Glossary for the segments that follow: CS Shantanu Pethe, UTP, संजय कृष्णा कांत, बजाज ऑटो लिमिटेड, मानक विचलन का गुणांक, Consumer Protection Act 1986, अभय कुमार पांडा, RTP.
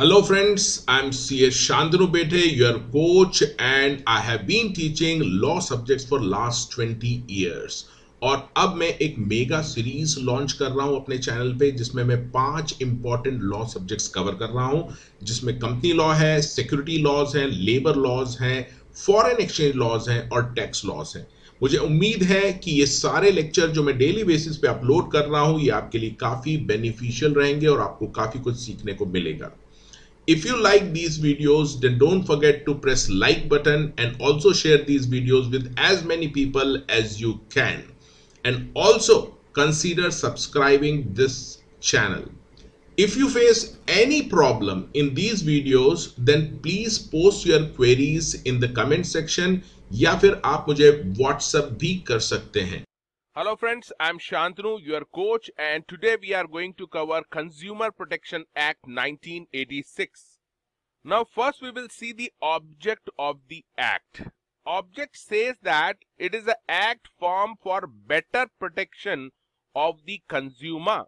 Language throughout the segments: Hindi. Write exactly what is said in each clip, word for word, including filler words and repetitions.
Hello friends, I am C S Shantanu Pethe, your coach, and I have been teaching law subjects for last twenty years. और अब मैं एक मेगा सीरीज लॉन्च कर रहा हूं अपने चैनल पे, जिसमें मैं पांच इंपॉर्टेंट लॉ सब्जेक्ट्स कवर कर रहा हूं, जिसमें कंपनी लॉ है, सिक्योरिटी लॉज हैं, लेबर लॉज हैं, फॉरेन एक्सचेंज लॉज हैं और टैक्स लॉज हैं। मुझे उम्मीद है कि ये सारे लेक्चर जो मैं डेली बेसिस पे अपलोड कर रहा हूँ, ये आपके लिए काफ़ी बेनिफिशियल रहेंगे और आपको काफ़ी कुछ सीखने को मिलेगा। If you like these videos, then don't forget to press like button and also share these videos with as many people as you can. And also consider subscribing this channel. If you face any problem in these videos, then please post your queries in the comment section या फिर आप मुझे WhatsApp भी कर सकते हैं। Hello friends, I am Shantanu, your coach, and today we are going to cover Consumer Protection Act nineteen eighty-six. Now first we will see the object of the act. Object says that it is an act formed for better protection of the consumer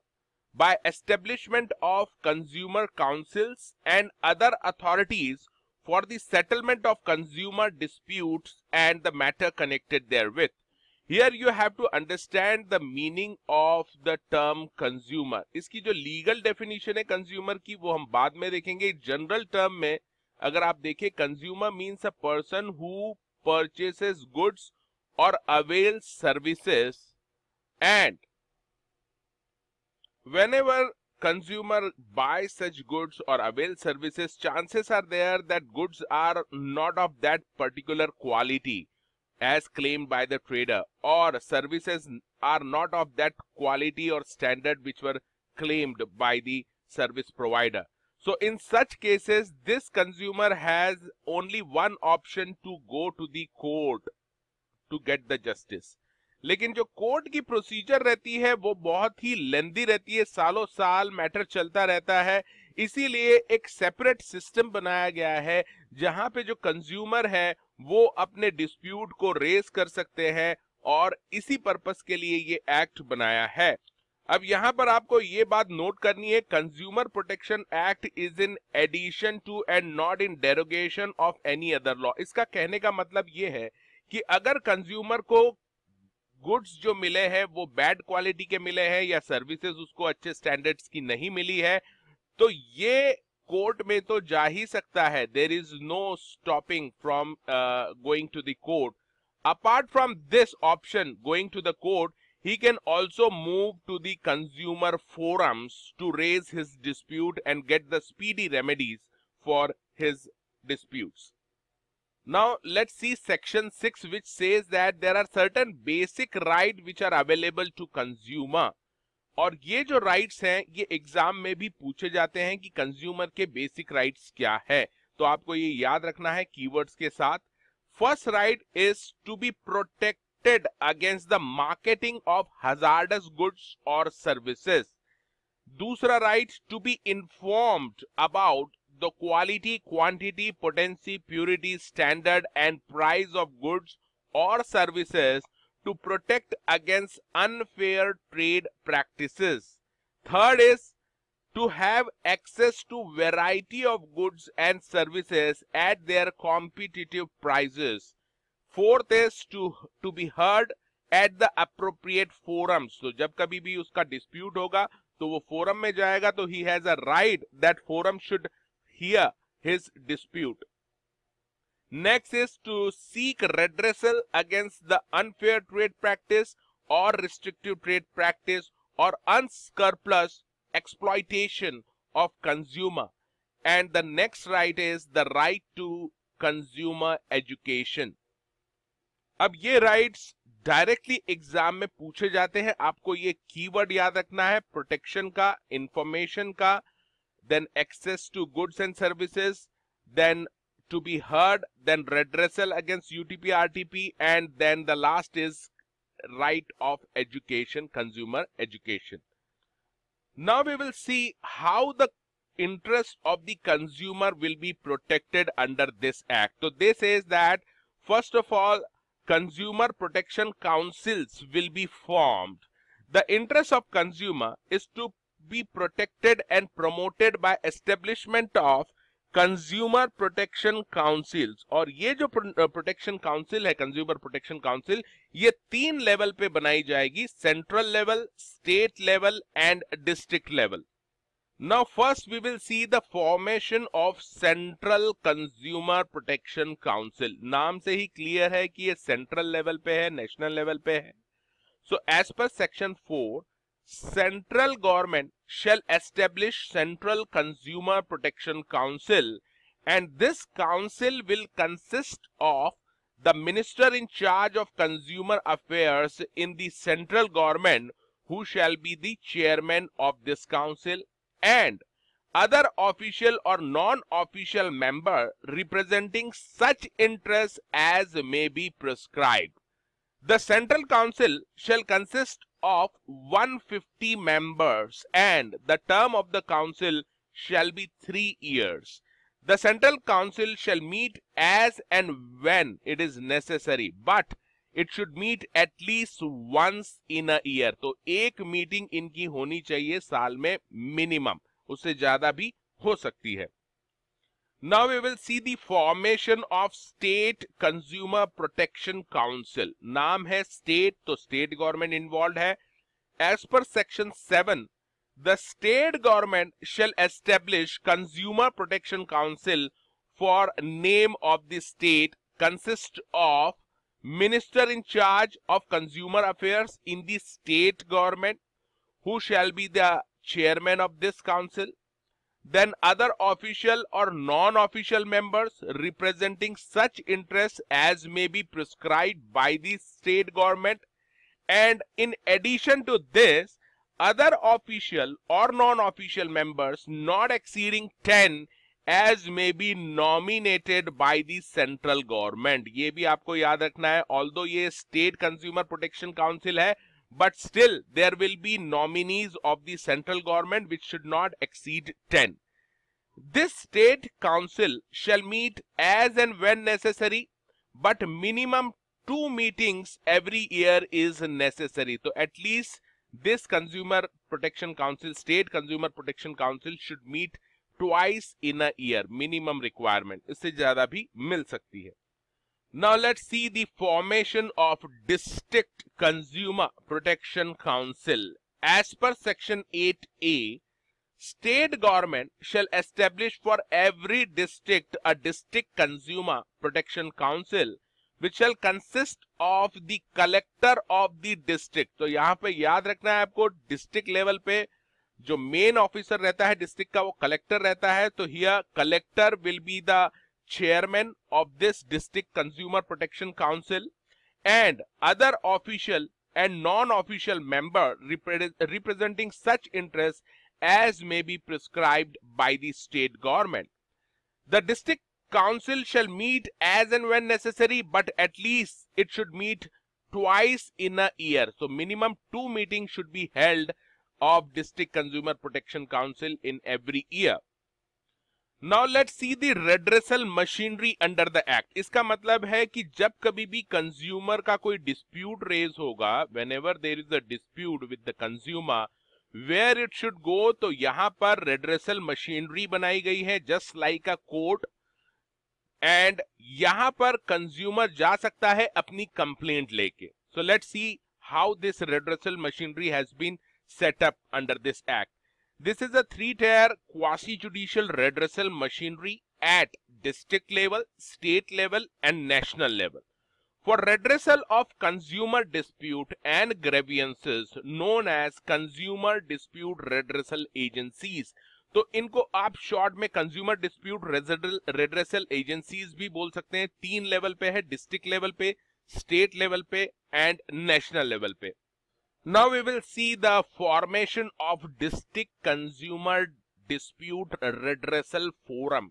by establishment of consumer councils and other authorities for the settlement of consumer disputes and the matter connected therewith. Here you have to understand the meaning of the term consumer. इसकी जो legal definition है consumer की, वो हम बाद में देखेंगे। General term में अगर आप देखें, consumer means a person who purchases goods or avails services, and whenever consumer buys such goods or avails services, chances are there that goods are not of that particular quality as claimed by the trader, or services are not of that quality or standard which were claimed by the service provider. So in such cases, this consumer has only one option to go to the court to get the justice. लेकिन जो कोर्ट की प्रोसीजर रहती है वो बहुत ही लेंदी रहती है, सालों साल मैटर चलता रहता है। इसीलिए एक सेपरेट सिस्टम बनाया गया है जहां पे जो कंज्यूमर है वो अपने डिस्प्यूट को रेज कर सकते हैं, और इसी पर्पस के लिए ये एक्ट बनाया है। अब यहाँ पर आपको ये बात नोट करनी है, consumer protection act is in addition to and not in derogation of any other law. इसका कहने का मतलब ये है कि अगर कंज्यूमर को गुड्स जो मिले हैं वो बैड क्वालिटी के मिले हैं या सर्विसेज उसको अच्छे स्टैंडर्ड्स की नहीं मिली है, तो ये कोर्ट में तो जा ही सकता है। There is no stopping from going to the court. Apart from this option going to the court, he can also move to the consumer forums to raise his dispute and get the speedy remedies for his disputes. Now let's see section six, which says that there are certain basic rights which are available to consumer. और ये जो rights हैं ये एग्जाम में भी पूछे जाते हैं कि कंज्यूमर के बेसिक rights क्या है, तो आपको ये याद रखना है keywords के साथ। First right is to be protected against the marketing of hazardous goods or services. दूसरा right to be informed about the quality, quantity, potency, purity, standard and price of goods or services to protect against unfair trade practices. Third is to have access to variety of goods and services at their competitive prices. Fourth is to to be heard at the appropriate forums. So जब कभी भी उसका dispute होगा तो वो forum में जाएगा, तो he has a right that forum should hear his dispute. Next is to seek redressal against the unfair trade practice or restrictive trade practice or unscrupulous exploitation of consumer. And the next right is the right to consumer education. अब ये rights डायरेक्टली एग्जाम में पूछे जाते हैं, आपको ये कीवर्ड याद रखना है, प्रोटेक्शन का, इंफॉर्मेशन का, then access to goods and services, then to be heard, then redressal against U T P, R T P, and then the last is right of education, consumer education. Now we will see how the interest of the consumer will be protected under this act. So this says that first of all, consumer protection councils will be formed. The interest of consumer is to be protected and promoted by establishment of consumer protection council. और ये जो प्रोटेक्शन काउंसिल है, कंज्यूमर प्रोटेक्शन काउंसिल, ये तीन लेवल पे बनाई जाएगी, central level, state level and district level. Now first we will see the formation of central consumer protection council. नाम से ही क्लियर है कि ये सेंट्रल लेवल पे है, नेशनल लेवल पे है। So as per section four, Central government shall establish Central Consumer Protection Council, and this council will consist of the minister in charge of consumer affairs in the central government, who shall be the chairman of this council, and other official or non-official member representing such interests as may be prescribed. The Central Council shall consist of one hundred fifty members and the term of the council shall be three years. The Central Council shall meet as and when it is necessary, but it should meet at least once in a year. तो एक मीटिंग इनकी होनी चाहिए साल में मिनिमम, उससे ज्यादा भी हो सकती है। Now we will see the formation of State Consumer Protection Council. नाम है state, तो state government involved है। As per section seven, the state government shall establish Consumer Protection Council for name of the state, consist of minister in charge of consumer affairs in the state government, who shall be the chairman of this council. Then other official or non-official members representing such interests as may be prescribed by the state government, and in addition to this, other official or non-official members not exceeding ten as may be nominated by the central government. ये भी आपको याद रखना है, although ये state consumer protection council है, but still there will be nominees of the central government which should not exceed ten. This state council shall meet as and when necessary, but minimum two meetings every year is necessary. So at least this consumer protection council, state consumer protection council, should meet twice in a year, minimum requirement. इससे ज्यादा भी मिल सकती है। Now let's see the formation of District Consumer Protection Council. As per section eight A, state government shall establish for every district a District Consumer Protection Council, which shall consist of the collector of the district. तो यहाँ पे याद रखना है आपको, डिस्ट्रिक्ट लेवल पे जो मेन ऑफिसर रहता है डिस्ट्रिक्ट का, वो कलेक्टर रहता है। तो here collector will be the chairman of this district consumer protection council, and other official and non-official member repre- representing such interests as may be prescribed by the state government. The district council shall meet as and when necessary, but at least it should meet twice in a year. So minimum two meetings should be held of district consumer protection council in every year. Now let's see the redressal machinery under the act. इसका मतलब है कि जब कभी भी कंज्यूमर का कोई डिस्प्यूट रेज होगा, whenever there is a dispute with the consumer, where it should go, तो यहाँ पर redressal machinery बनाई गई है, just like a court, and यहाँ पर कंज्यूमर जा सकता है अपनी कंप्लेंट लेके. So let's see how this redressal machinery has been set up under this act. This is a three-tier quasi-judicial redressal machinery at district level, state level, and national level. For redressal of consumer dispute and grievances, known as consumer dispute redressal agencies. तो इनको आप शॉर्ट में consumer dispute redressal agencies भी बोल सकते हैं। तीन लेवल पे है, डिस्ट्रिक्ट लेवल पे, स्टेट लेवल पे एंड नेशनल लेवल पे। Now we will see the formation of District Consumer Dispute Redressal Forum.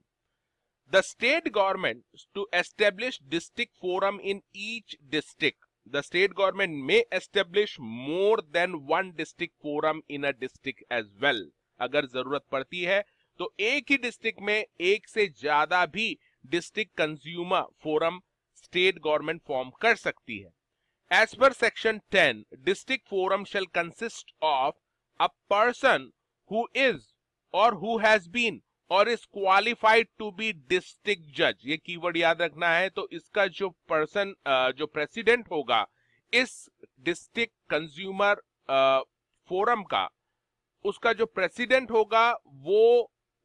The state government to establish district forum in each district. The state government may establish more than one district forum in a district as well. अगर जरूरत पड़ती है तो एक ही डिस्ट्रिक्ट में एक से ज्यादा भी district consumer forum state government form कर सकती है। As per section ten, district forum shall consist of a person who is और who has been और is qualified to be district judge, ये कीवर्ड याद रखना है। तो इसका जो पर्सन जो प्रेसिडेंट होगा इस डिस्ट्रिक्ट कंज्यूमर फोरम का, उसका जो प्रेसिडेंट होगा वो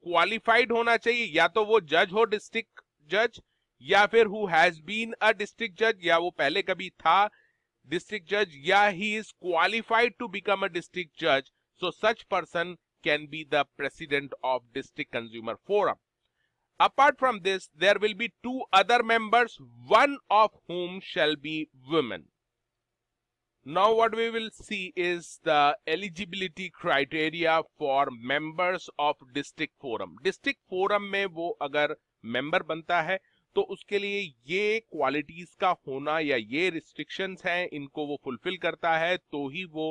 क्वालिफाइड होना चाहिए, या तो वो जज हो डिस्ट्रिक्ट जज, या फिर who has been a district जज, या वो पहले कभी था डिस्ट्रिक्ट जज, या he is qualified to become a district जज। So such person can be the president of district consumer forum. Apart from this there will be two other members, one of whom shall be women. Now what we will see is the eligibility criteria for members of district forum. District forum में वो अगर member बनता है तो उसके लिए ये qualities का होना या ये restrictions हैं, इनको वो fulfill करता है तो ही वो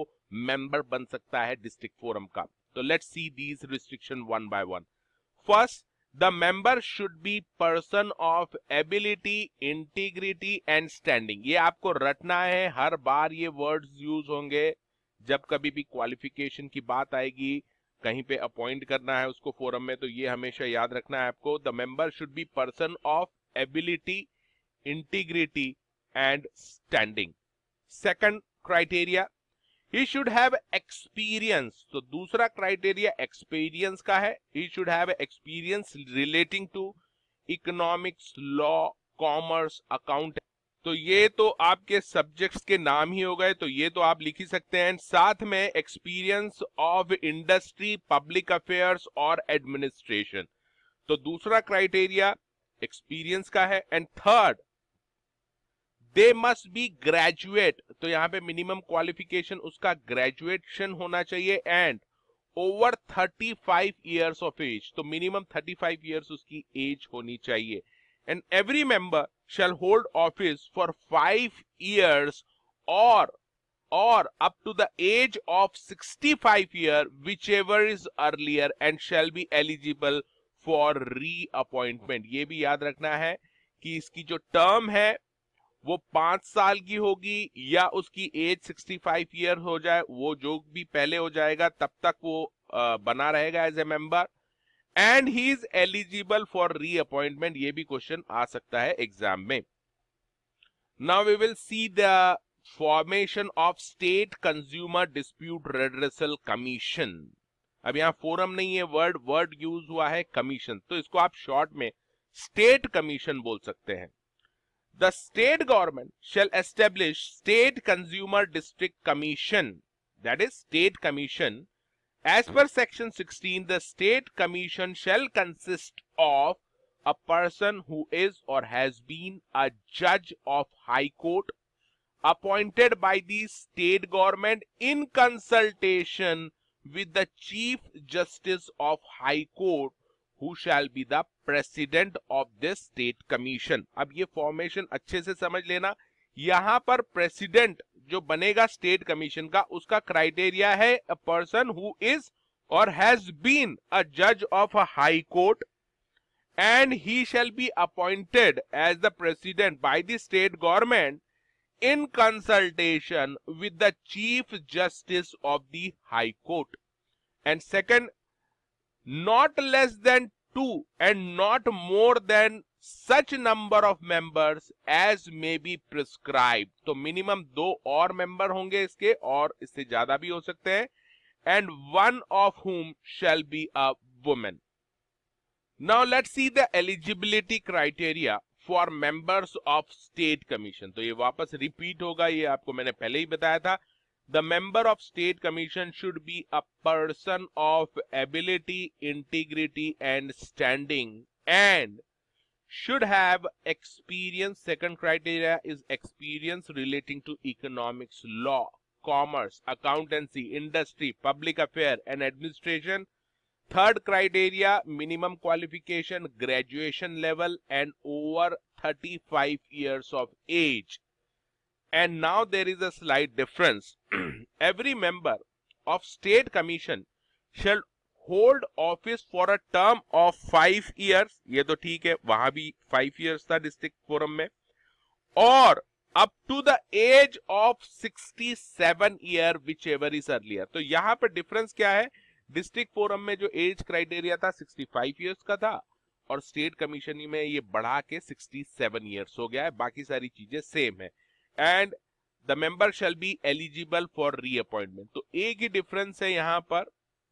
member बन सकता है district forum का। तो let's see these restrictions one by one. First, the member should be person of ability, integrity and standing. ये आपको रटना है, हर बार ये वर्ड्स यूज होंगे जब कभी भी क्वालिफिकेशन की बात आएगी, कहीं पे अपॉइंट करना है उसको फोरम में, तो ये हमेशा याद रखना है आपको। The member should be person of ability, integrity and standing. Second criteria, He should have experience. तो दूसरा क्राइटेरिया एक्सपीरियंस का है। He should have experience relating to economics, law, commerce, account. तो ये तो आपके सब्जेक्ट्स के नाम ही हो गए, तो ये तो आप लिख ही सकते हैं। साथ में experience of industry, public affairs और administration. तो दूसरा क्राइटेरिया experience का है। And third, They must be graduate. तो यहाँ पे मिनिमम क्वालिफिकेशन उसका ग्रेजुएशन होना चाहिए and over thirty five years of age, तो मिनिमम थर्टी फाइव इयर्स उसकी एज होनी चाहिए। And every member shall hold office for five years और और up to the age of sixty five year whichever is earlier and shall be eligible for reappointment. ये भी याद रखना है कि इसकी जो टर्म है वो पांच साल की होगी या उसकी एज सिक्सटी फाइव ईयर हो जाए, वो जो भी पहले हो जाएगा तब तक वो आ, बना रहेगा as a member and he is eligible for reappointment. ये भी क्वेश्चन आ सकता है एग्जाम में। Now we will see the formation of state consumer dispute redressal commission. अब यहाँ फोरम नहीं है, वर्ड वर्ड यूज हुआ है कमीशन, तो इसको आप शॉर्ट में स्टेट कमीशन बोल सकते हैं। The state government shall establish state consumer district commission, that is state commission, as per section sixteen. The state commission shall consist of a person who is or has been a judge of high court appointed by the state government in consultation with the chief justice of high court, who shall be the president of this state commission. अब ये फॉर्मेशन अच्छे से समझ लेना। यहाँ पर प्रेसिडेंट जो बनेगा स्टेट कमीशन का, उसका क्राइटेरिया है a person who is or has been a judge of a high court and he shall be appointed as the president by the state government in consultation with the chief justice of the high court. And second, not less than two and not more than such number of members as may be prescribed. तो minimum दो और member होंगे इसके, और इससे ज्यादा भी हो सकते हैं, and one of whom shall be a woman. Now let's see the eligibility criteria for members of state commission. तो ये वापस repeat होगा, ये आपको मैंने पहले ही बताया था। The member of state commission should be a person of ability, integrity and standing and should have experience. Second criteria is experience relating to economics, law, commerce, accountancy, industry, public affair and administration. Third criteria, minimum qualification, graduation level and over thirty-five years of age. And now there is a slight difference. Every member of state commission shall hold office for a term of five years. ये तो ठीक है, वहाँ भी five years था district forum में, और up to the age of sixty-seven year whichever is earlier. तो यहाँ पर difference क्या है? डिस्ट्रिक्ट फोरम में जो एज क्राइटेरिया था पैंसठ इयर्स का था और स्टेट कमीशन में ये बढ़ा के सड़सठ इयर्स हो गया है, बाकी सारी चीजें सेम है। And the member shall be eligible for reappointment, तो एक ही डिफरेंस है यहाँ पर,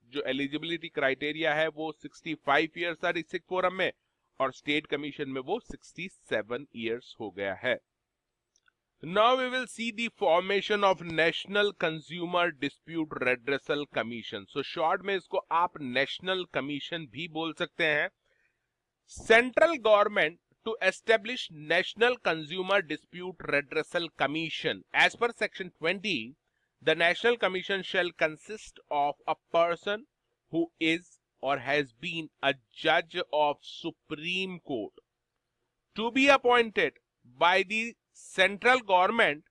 जो एलिजिबिलिटी क्राइटेरिया है वो पैंसठ इयर्स था डिस्ट्रिक्ट फोरम में और स्टेट कमीशन में वो सड़सठ इयर्स हो गया है। Now we will see the formation of National Consumer Dispute Redressal Commission. So short में इसको आप National Commission भी बोल सकते हैं। Central Government to establish National Consumer Dispute Redressal Commission. As per Section twenty, the National Commission shall consist of a person who is or has been a judge of Supreme Court to be appointed by the Central Government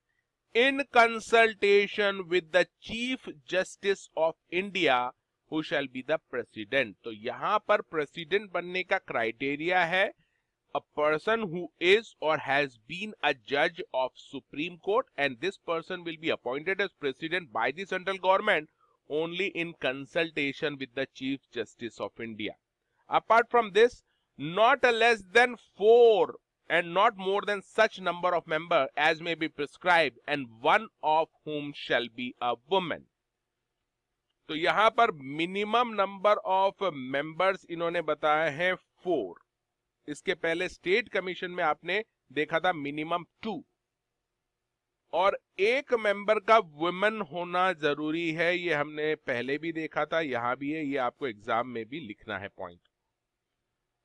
in consultation with the Chief Justice of India who shall be the President. तो यहाँ पर President बनने का criteria है a person who is or has been a judge of Supreme Court and this person will be appointed as President by the Central Government only in consultation with the Chief Justice of India. Apart from this, not less than four and not more than such number of member as may be prescribed and one of whom shall be a woman. तो यहाँ पर minimum number of members इन्होंने बताया है four. इसके पहले state commission में आपने देखा था minimum two. और एक member का woman होना जरूरी है, ये हमने पहले भी देखा था, यहाँ भी है, ये आपको exam में भी लिखना है point.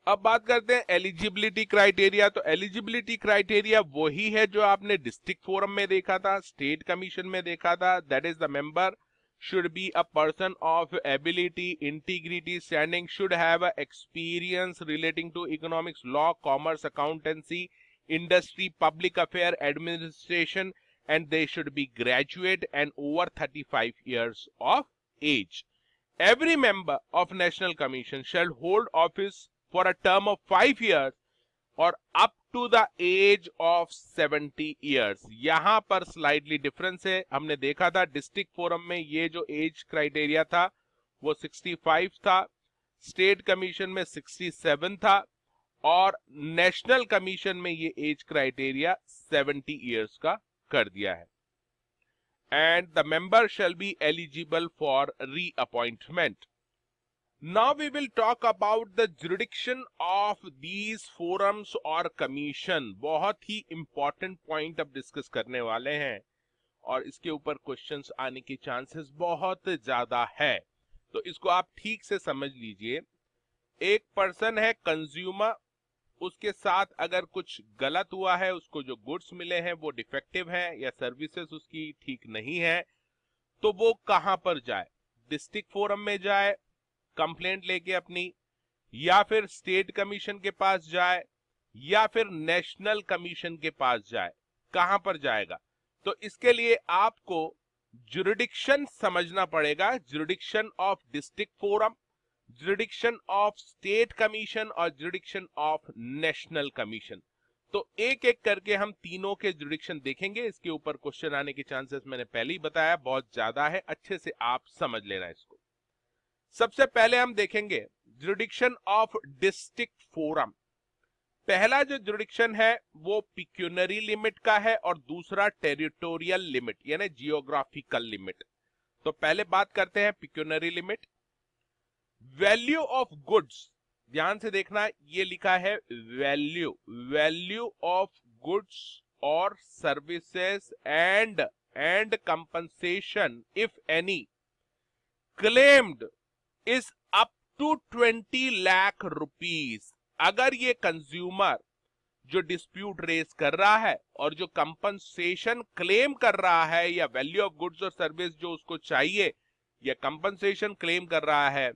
अब बात करते हैं एलिजिबिलिटी क्राइटेरिया। तो एलिजिबिलिटी क्राइटेरिया वही है जो आपने डिस्ट्रिक्ट फोरम में देखा था, स्टेट कमीशन में देखा था, that is the member should be a person of ability, integrity, standing, should have a experience relating to economics, law, commerce, accountancy, industry, public affair, administration and they should be graduate and over thirty five years of age. Every member of national commission shall hold office for a term of five years or up to the age of seventy years. यहाँ पर slightly difference है, हमने देखा था district forum में ये जो age criteria था वो पैंसठ था, state commission में सड़सठ था और national commission में ये age criteria seventy years का कर दिया है। And the member shall be eligible for reappointment. Now we will talk about the jurisdiction of these forums or commission. बहुत ही important point अब discuss करने वाले हैं और इसके ऊपर questions आने के chances बहुत ज्यादा है, तो इसको आप ठीक से समझ लीजिए। एक person है consumer, उसके साथ अगर कुछ गलत हुआ है, उसको जो goods मिले हैं वो defective हैं या services उसकी ठीक नहीं है, तो वो कहाँ पर जाए? District forum में जाए कंप्लेंट लेके अपनी, या फिर स्टेट कमीशन के पास जाए, या फिर नेशनल कमीशन के पास जाए, कहां पर जाएगा? तो इसके लिए आपको जुरिडिक्शन समझना पड़ेगा, jurisdiction of district forum, jurisdiction of state commission और जुरिडिक्शन ऑफ नेशनल कमीशन। तो एक एक करके हम तीनों के जुरिडिक्शन देखेंगे, इसके ऊपर क्वेश्चन आने के चांसेस मैंने पहले ही बताया बहुत ज्यादा है, अच्छे से आप समझ लेना इसको। सबसे पहले हम देखेंगे जुरिडिक्शन ऑफ डिस्ट्रिक्ट फोरम। पहला जो जुरिडिक्शन है वो पिक्यूनरी लिमिट का है और दूसरा टेरिटोरियल लिमिट यानी जियोग्राफिकल लिमिट। तो पहले बात करते हैं pecuniary limit. Value of goods, ध्यान से देखना, ये लिखा है वैल्यू, वैल्यू ऑफ गुड्स और services and and compensation if any claimed is up to बीस लाख रुपीस। अगर ये कंज्यूमर जो डिस्प्यूट रेज कर रहा है और जो कंपनसेशन क्लेम कर रहा है या वैल्यू ऑफ गुड्स और सर्विस जो उसको चाहिए या कंपनसेशन क्लेम कर रहा है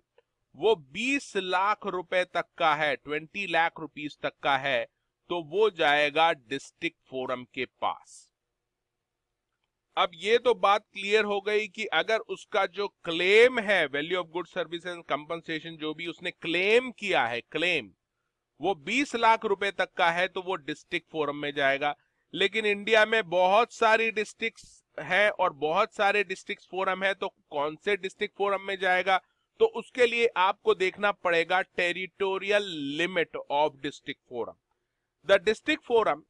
वो बीस लाख रुपए तक का है, बीस लाख रुपीस तक का है, तो वो जाएगा डिस्ट्रिक्ट फोरम के पास। अब ये तो बात क्लियर हो गई कि अगर उसका जो क्लेम है value of good service and compensation जो भी उसने क्लेम किया है, क्लेम वो बीस लाख रुपए तक का है तो वो डिस्ट्रिक्ट फोरम में जाएगा। लेकिन इंडिया में बहुत सारी डिस्ट्रिक्ट्स हैं और बहुत सारे डिस्ट्रिक्ट फोरम है, तो कौन से डिस्ट्रिक्ट फोरम में जाएगा? तो उसके लिए आपको देखना पड़ेगा territorial limit of district forum. The district forum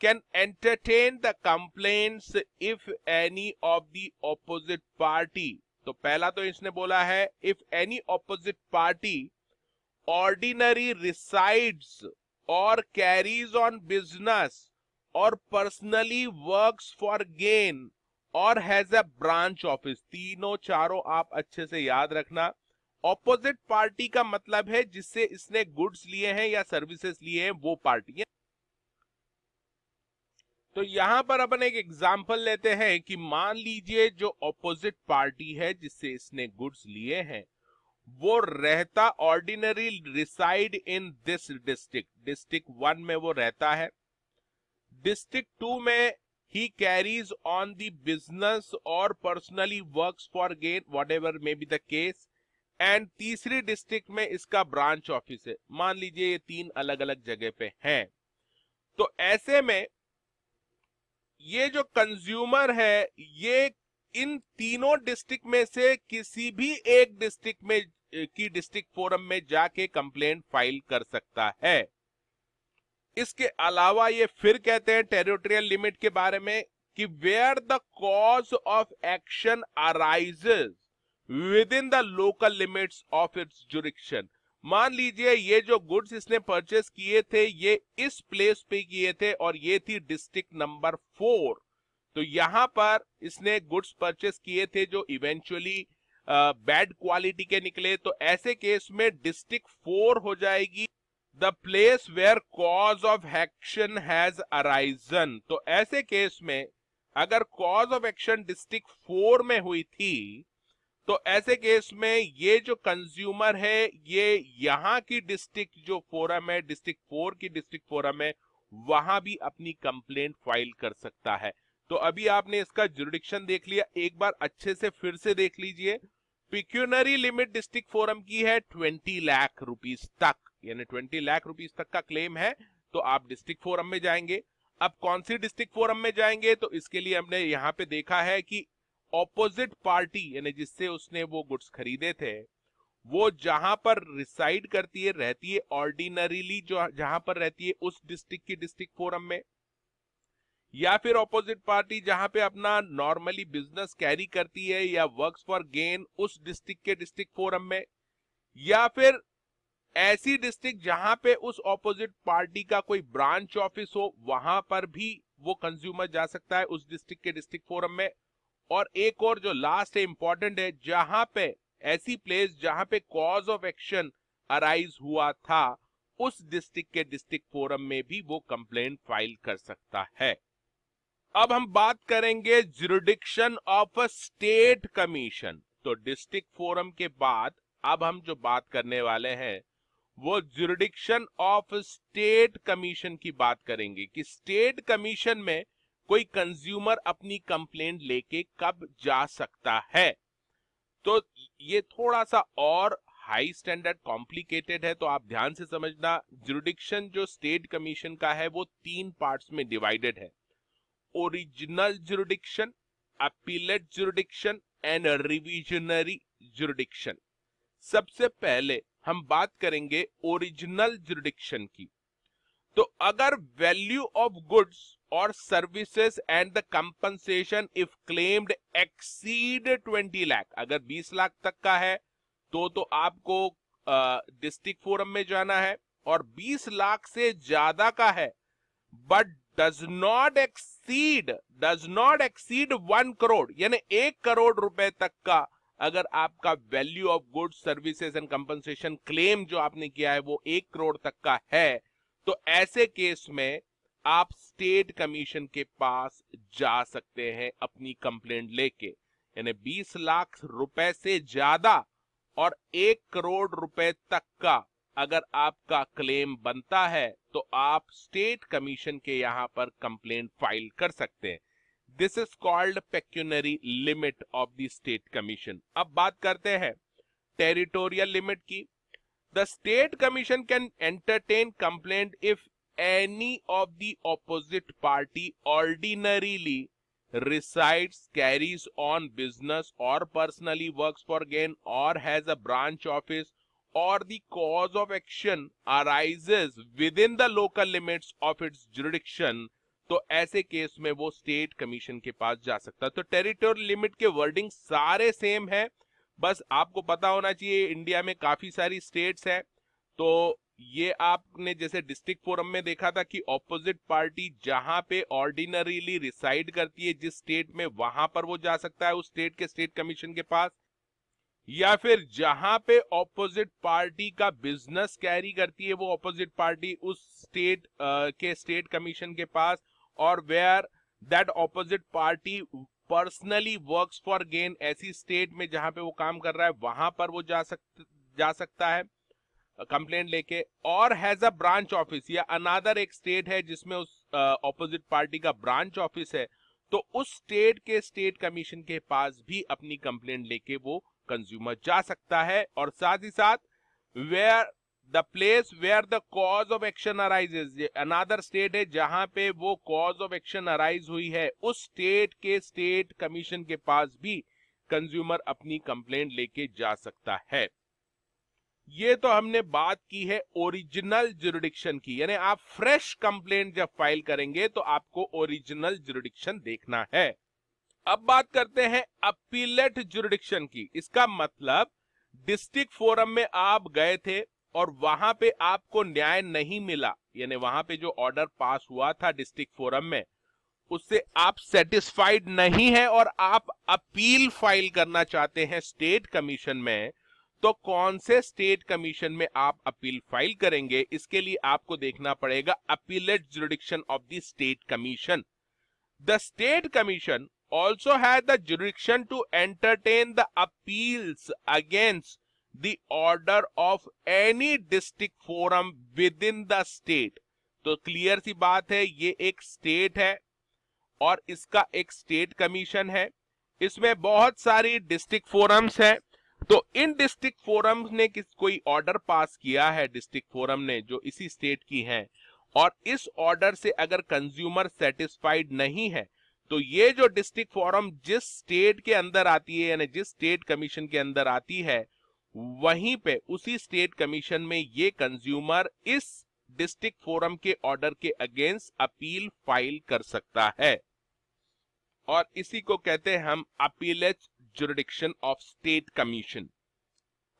can entertain the complaints if any of the opposite party, तो पहला तो इसने बोला है if any opposite party ordinary resides और कैरीज ऑन बिजनेस और पर्सनली वर्क्स फॉर गेन और हैज अ ब्रांच ऑफिस। तीनों चारों आप अच्छे से याद रखना। ऑपोजिट पार्टी का मतलब है जिससे इसने गुड्स लिए हैं या सर्विसेज लिए हैं वो पार्टी है। तो यहां पर अपन एक एग्जांपल लेते हैं कि मान लीजिए जो ऑपोजिट पार्टी है जिससे इसने गुड्स लिए हैं वो रहता ordinary reside in this district, district one में वो रहता है। डिस्ट्रिक्ट टू में ही कैरीज ऑन द बिजनेस और personally works for gain whatever may be the case. And तीसरी डिस्ट्रिक्ट में इसका ब्रांच ऑफिस है। मान लीजिए ये तीन अलग अलग जगह पे हैं। तो ऐसे में ये जो कंज्यूमर है ये इन तीनों डिस्ट्रिक्ट में से किसी भी एक डिस्ट्रिक्ट में की डिस्ट्रिक्ट फोरम में जाके कंप्लेंट फाइल कर सकता है। इसके अलावा ये फिर कहते हैं टेरिटोरियल लिमिट के बारे में कि where the cause of action arises within the local limits of its jurisdiction. मान लीजिए ये जो गुड्स इसने परचेस किए थे ये इस प्लेस पे किए थे और ये थी डिस्ट्रिक्ट नंबर फोर। तो यहाँ पर इसने गुड्स परचेस किए थे जो इवेंचुअली बैड क्वालिटी के निकले। तो ऐसे केस में डिस्ट्रिक्ट फोर हो जाएगी the place where cause of action has arisen. तो ऐसे केस में अगर cause of action district four में हुई थी तो ऐसे केस में ये जो कंज्यूमर है ये यहाँ की डिस्ट्रिक्ट जो फोरम है डिस्ट्रिक्ट फोर की डिस्ट्रिक्ट फोरम है वहां भी अपनी कंप्लेंट फाइल कर सकता है। तो अभी आपने इसका जुरिडिक्शन देख लिया, एक बार अच्छे से फिर से देख लीजिए। पिक्यूनरी लिमिट डिस्ट्रिक्ट फोरम की है ट्वेंटी लाख रुपीस तक, यानी ट्वेंटी लाख रुपीस तक का क्लेम है तो आप डिस्ट्रिक्ट फोरम में जाएंगे। अब कौन सी डिस्ट्रिक्ट फोरम में जाएंगे तो इसके लिए हमने यहाँ पे देखा है कि ऑपोजिट पार्टी यानी जिससे उसने वो गुड्स खरीदे थे वो जहां पर रिसाइड करती है रहती है ऑर्डिनरीली जो जहां पर रहती है उस डिस्ट्रिक्ट की डिस्ट्रिक्ट फोरम में, या फिर ऑपोजिट पार्टी जहां पे अपना नॉर्मली बिजनेस कैरी करती है या वर्क्स फॉर गेन उस डिस्ट्रिक्ट के डिस्ट्रिक्ट फोरम में, या फिर ऐसी डिस्ट्रिक्ट जहां पे उस ऑपोजिट पार्टी का कोई ब्रांच ऑफिस हो वहां पर भी वो कंज्यूमर जा सकता है उस डिस्ट्रिक्ट के डिस्ट्रिक्ट फोरम में। और एक और जो लास्ट है इंपॉर्टेंट है जहां पे ऐसी प्लेस जहां पे कॉज ऑफ एक्शन अराइज हुआ था उस डिस्ट्रिक्ट के डिस्ट्रिक्ट फोरम में भी वो कंप्लेंट फाइल कर सकता है। अब हम बात करेंगे jurisdiction of a state commission. तो डिस्ट्रिक्ट फोरम के बाद अब हम जो बात करने वाले हैं वो जुरिडिक्शन ऑफ स्टेट कमीशन की बात करेंगे कि स्टेट कमीशन में कोई कंज्यूमर अपनी कंप्लेंट लेके कब जा सकता है। तो ये थोड़ा सा और हाई स्टैंडर्ड कॉम्प्लिकेटेड है तो आप ध्यान से समझना। जुरिडिक्शन जो स्टेट कमीशन का है वो तीन पार्ट्स में डिवाइडेड है, original jurisdiction, appellate jurisdiction and revisionary jurisdiction. सबसे पहले हम बात करेंगे ओरिजिनल जुरिडिक्शन की। तो अगर वैल्यू ऑफ गुड्स और services and the compensation if claimed exceed twenty lakh, अगर बीस लाख तक का है तो तो आपको डिस्ट्रिक्ट फोरम में जाना है, और बीस लाख से ज्यादा का है but does not exceed does not exceed one crore यानी एक करोड़ रुपए तक का अगर आपका value of goods services and compensation claim जो आपने किया है वो एक करोड़ तक का है तो ऐसे केस में आप स्टेट कमीशन के पास जा सकते हैं अपनी कंप्लेंट लेके, यानी बीस लाख रुपए से ज्यादा और एक करोड़ रुपए तक का अगर आपका क्लेम बनता है तो आप स्टेट कमीशन के यहाँ पर कंप्लेंट फाइल कर सकते हैं। This is called pecuniary limit of the state commission. अब बात करते हैं टेरिटोरियल लिमिट की। The state commission can entertain complaint if any of the opposite party ordinarily resides, carries on business or personally, works for gain or has a branch office, or the cause of action arises within the local limits of its jurisdiction, तो ऐसे केस में वो स्टेट कमीशन के पास जा सकता है। तो टेरिटोरियल लिमिट के वर्डिंग सारे सेम है, बस आपको पता होना चाहिए इंडिया में काफी सारी स्टेट्स हैं। तो ये आपने जैसे डिस्ट्रिक्ट फोरम में देखा था कि ऑपोजिट पार्टी जहां पे ऑर्डिनरीली रिसाइड करती है जिस स्टेट में, वहां पर वो जा सकता है उस स्टेट के स्टेट कमीशन के पास, या फिर जहां पे ऑपोजिट पार्टी का बिजनेस कैरी करती है वो ऑपोजिट पार्टी उस स्टेट uh, के स्टेट कमीशन के पास, और where that opposite party personally works for gain, ऐसी स्टेट में जहां पे वो काम कर रहा है वहां पर वो जा सकता जा सकता है कंप्लेंट लेके, और हैज अ ब्रांच ऑफिस, या अनादर एक स्टेट है जिसमें उस ऑपोजिट uh, पार्टी का ब्रांच ऑफिस है, तो उस स्टेट के स्टेट कमीशन के पास भी अपनी कंप्लेंट लेके वो कंज्यूमर जा सकता है। और साथ ही साथ where the place where the cause of action arises, another state है जहां पे वो कॉज ऑफ एक्शन अराइज हुई है, उस स्टेट के स्टेट कमीशन के पास भी कंज्यूमर अपनी कंप्लेंट लेके जा सकता है। ये तो हमने बात की है ओरिजिनल ज्यूरिडिक्शन की, यानी आप फ्रेश कंप्लेंट जब फाइल करेंगे तो आपको ओरिजिनल ज्यूरिडिक्शन देखना है। अब बात करते हैं अपीलेट ज्यूरिडिक्शन की। इसका मतलब डिस्ट्रिक्ट फोरम में आप गए थे और वहां पे आपको न्याय नहीं मिला, यानी वहां पे जो ऑर्डर पास हुआ था डिस्ट्रिक्ट फोरम में उससे आप सेटिस्फाइड नहीं है और आप अपील फाइल करना चाहते हैं स्टेट कमीशन में, तो कौन से स्टेट कमीशन में आप अपील फाइल करेंगे, इसके लिए आपको देखना पड़ेगा appellate jurisdiction of the state commission. The state commission also has the jurisdiction to entertain the appeals against the order of any district forum within the state. तो क्लियर सी बात है, ये एक स्टेट है और इसका एक स्टेट कमीशन है, इसमें बहुत सारी डिस्ट्रिक्ट फोरम्स हैं, तो इन डिस्ट्रिक्ट फोरम्स ने किस कोई ऑर्डर पास किया है डिस्ट्रिक्ट फोरम ने जो इसी स्टेट की है, और इस ऑर्डर से अगर कंज्यूमर सेटिस्फाइड नहीं है तो ये जो डिस्ट्रिक्ट फोरम जिस स्टेट के अंदर आती है यानी जिस स्टेट कमीशन के अंदर आती है वहीं पे उसी स्टेट कमीशन में ये कंज्यूमर इस डिस्ट्रिक्ट फोरम के ऑर्डर के अगेंस्ट अपील फाइल कर सकता है, और इसी को कहते हैं हम appellate jurisdiction of state commission.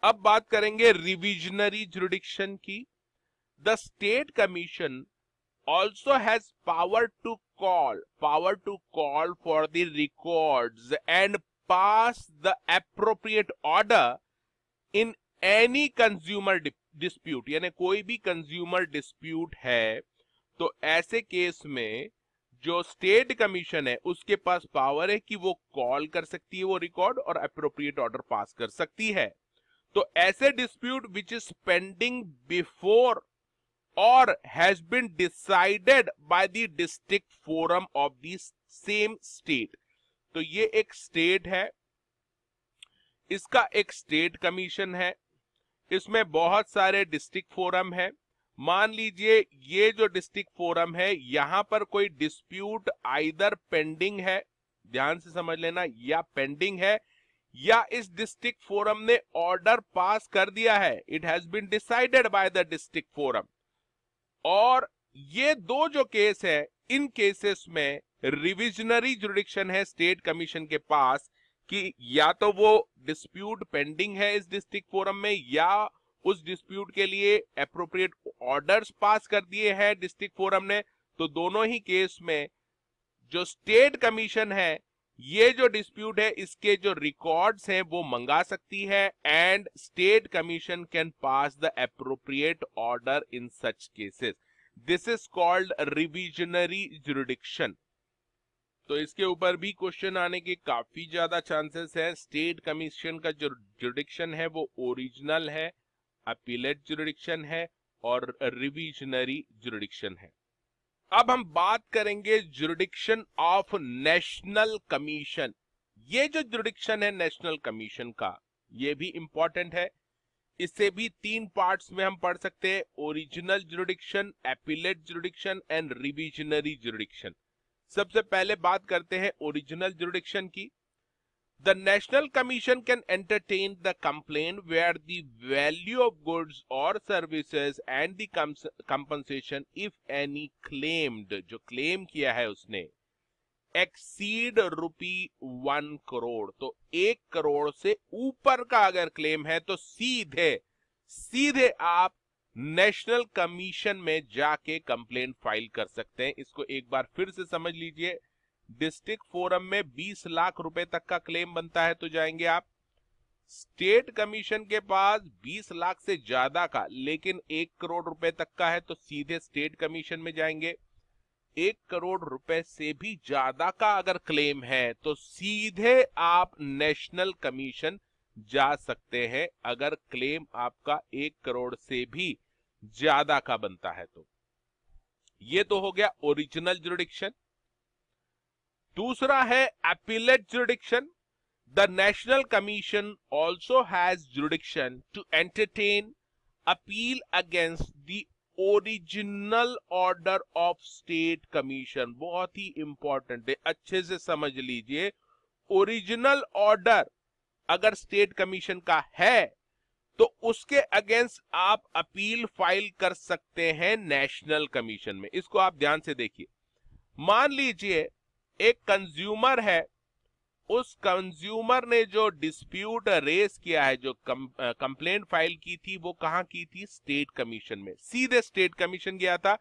अब बात करेंगे रिविजनरी ज्यूरिडिक्शन की। The state commission also has power to call power to call for the records and pass the appropriate order in any consumer dispute, यानी कोई भी कंज्यूमर डिस्प्यूट है तो ऐसे केस में जो स्टेट कमीशन है उसके पास पावर है कि वो कॉल कर सकती है वो रिकॉर्ड और अप्रोप्रिएट ऑर्डर पास कर सकती है। तो ऐसे dispute which is pending before और has been decided by the district forum of the same state, तो ये एक स्टेट है, इसका एक स्टेट कमीशन है, इसमें बहुत सारे डिस्ट्रिक्ट फोरम है। मान लीजिए ये जो डिस्ट्रिक्ट फोरम है यहां पर कोई डिस्प्यूट आइदर पेंडिंग है, ध्यान से समझ लेना, या पेंडिंग है या इस डिस्ट्रिक्ट फोरम ने ऑर्डर पास कर दिया है, it has been decided by the district forum, और ये दो जो केस है इन केसेस में रिविजनरी ज्यूरिडिक्शन है स्टेट कमीशन के पास कि या तो वो डिस्प्यूट पेंडिंग है इस डिस्ट्रिक्ट फोरम में या उस डिस्प्यूट के लिए एप्रोप्रिएट ऑर्डर्स पास कर दिए हैं डिस्ट्रिक्ट फोरम ने, तो दोनों ही केस में जो स्टेट कमीशन है ये जो डिस्प्यूट है इसके जो रिकॉर्ड्स हैं वो मंगा सकती है and state commission can pass the appropriate order in such cases. This is called revisionary jurisdiction. तो इसके ऊपर भी क्वेश्चन आने के काफी ज्यादा चांसेस हैं। स्टेट कमीशन का जो ज्यूरिडिक्शन है वो ओरिजिनल है, अपीलेट ज्यूरिडिक्शन है और रिविजनरी ज्यूरिडिक्शन है। अब हम बात करेंगे ज्यूरिडिक्शन ऑफ नेशनल कमीशन। ये जो ज्यूरिडिक्शन है नेशनल कमीशन का ये भी इंपॉर्टेंट है, इसे भी तीन पार्ट्स में हम पढ़ सकते हैं, original jurisdiction, appellate jurisdiction and revisionary jurisdiction. सबसे पहले बात करते हैं ओरिजिनल ज्यूरिडिक्शन की. The national commission can entertain the complaint where the value of goods और services and the compensation if any claimed, जो क्लेम किया है उसने, एक्सीड रुपी वन करोड़. तो एक करोड़ से ऊपर का अगर क्लेम है तो सीधे सीधे आप नेशनल कमीशन में जाके कंप्लेंट फाइल कर सकते हैं. इसको एक बार फिर से समझ लीजिए. डिस्ट्रिक्ट फोरम में बीस लाख रुपए तक का क्लेम बनता है तो जाएंगे आप. स्टेट कमीशन के पास बीस लाख से ज्यादा का लेकिन एक करोड़ रुपए तक का है तो सीधे स्टेट कमीशन में जाएंगे. एक करोड़ रुपए से भी ज्यादा का अगर क्लेम है तो सीधे आप नेशनल कमीशन जा सकते हैं, अगर क्लेम आपका एक करोड़ से भी ज्यादा का बनता है तो. ये तो हो गया ओरिजिनल ज्यूरिडिक्शन. दूसरा है appellate jurisdiction. The national commission also has jurisdiction to entertain appeal against the original order of state commission. बहुत ही इंपॉर्टेंट है, अच्छे से समझ लीजिए. ओरिजिनल ऑर्डर अगर स्टेट कमीशन का है तो उसके अगेंस्ट आप अपील फाइल कर सकते हैं नेशनल कमीशन में. इसको आप ध्यान से देखिए. मान लीजिए एक कंज्यूमर है, उस कंज्यूमर ने जो डिस्प्यूट रेस किया है, जो कंप्लेंट फाइल की थी, वो कहां की थी? स्टेट कमीशन में. सीधे स्टेट कमीशन गया था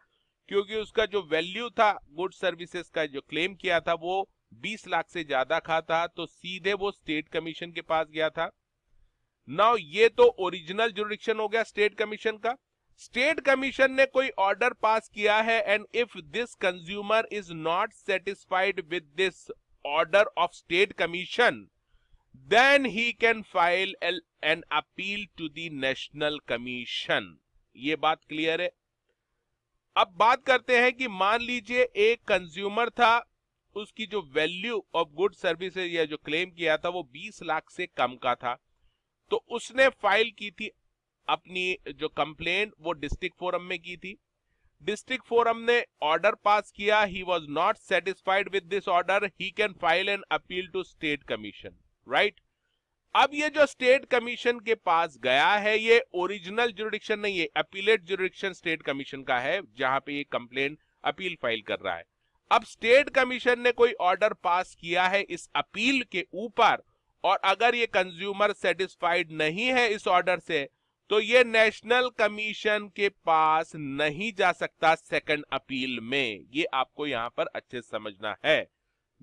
क्योंकि उसका जो वैल्यू था गुड सर्विसेज का, जो क्लेम किया था, वो बीस लाख से ज्यादा का था तो सीधे वो स्टेट कमीशन के पास गया था. नाउ ये तो ओरिजिनल ज्यूरिडिक्शन हो गया स्टेट कमीशन का. स्टेट कमीशन ने कोई ऑर्डर पास किया है and if this consumer is not satisfied with this order of state commission then he can file an appeal to the national commission. ये बात क्लियर है. अब बात करते हैं कि मान लीजिए एक कंज्यूमर था, उसकी जो वैल्यू ऑफ गुड सर्विसेज या जो क्लेम किया था वो बीस लाख से कम का था तो उसने फाइल की थी अपनी जो कंप्लेंट, वो डिस्ट्रिक्ट फोरम में की थी. डिस्ट्रिक्ट फोरम ने ऑर्डर पास किया, he was not satisfied with this order, he can file an appeal to state commission, right. अब ये जो स्टेट कमीशन के पास गया है ये ओरिजिनल ज्यूरिडिक्शन नहीं है, अपीलेट ज्यूरिडिक्शन स्टेट कमीशन का है जहां पे ये कंप्लेंट अपील फाइल कर रहा है. अब स्टेट कमीशन ने कोई ऑर्डर पास किया है इस अपील के ऊपर और अगर ये कंज्यूमर सेटिस्फाइड नहीं है इस ऑर्डर से तो ये नेशनल कमीशन के पास नहीं जा सकता सेकंड अपील में. ये आपको यहाँ पर अच्छे से समझना है.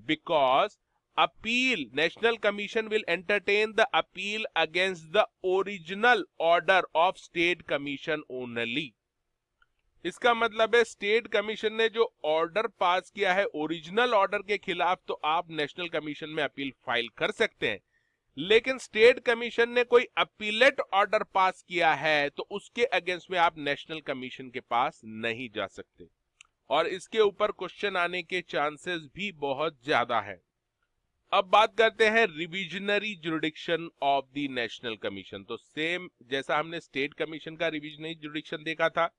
Because appeal, national commission will entertain the appeal against the original order of state commission only. इसका मतलब है स्टेट कमीशन ने जो ऑर्डर पास किया है ओरिजिनल ऑर्डर के खिलाफ तो आप नेशनल कमीशन में अपील फाइल कर सकते हैं, लेकिन स्टेट कमीशन ने कोई अपीलेट ऑर्डर पास किया है तो उसके अगेंस्ट में आप नेशनल कमीशन के पास नहीं जा सकते और इसके ऊपर क्वेश्चन आने के चांसेस भी बहुत ज्यादा है. अब बात करते हैं revisionary jurisdiction of the national commission. तो सेम जैसा हमने स्टेट कमीशन का रिविजनरी ज्यूरिडिक्शन देखा था,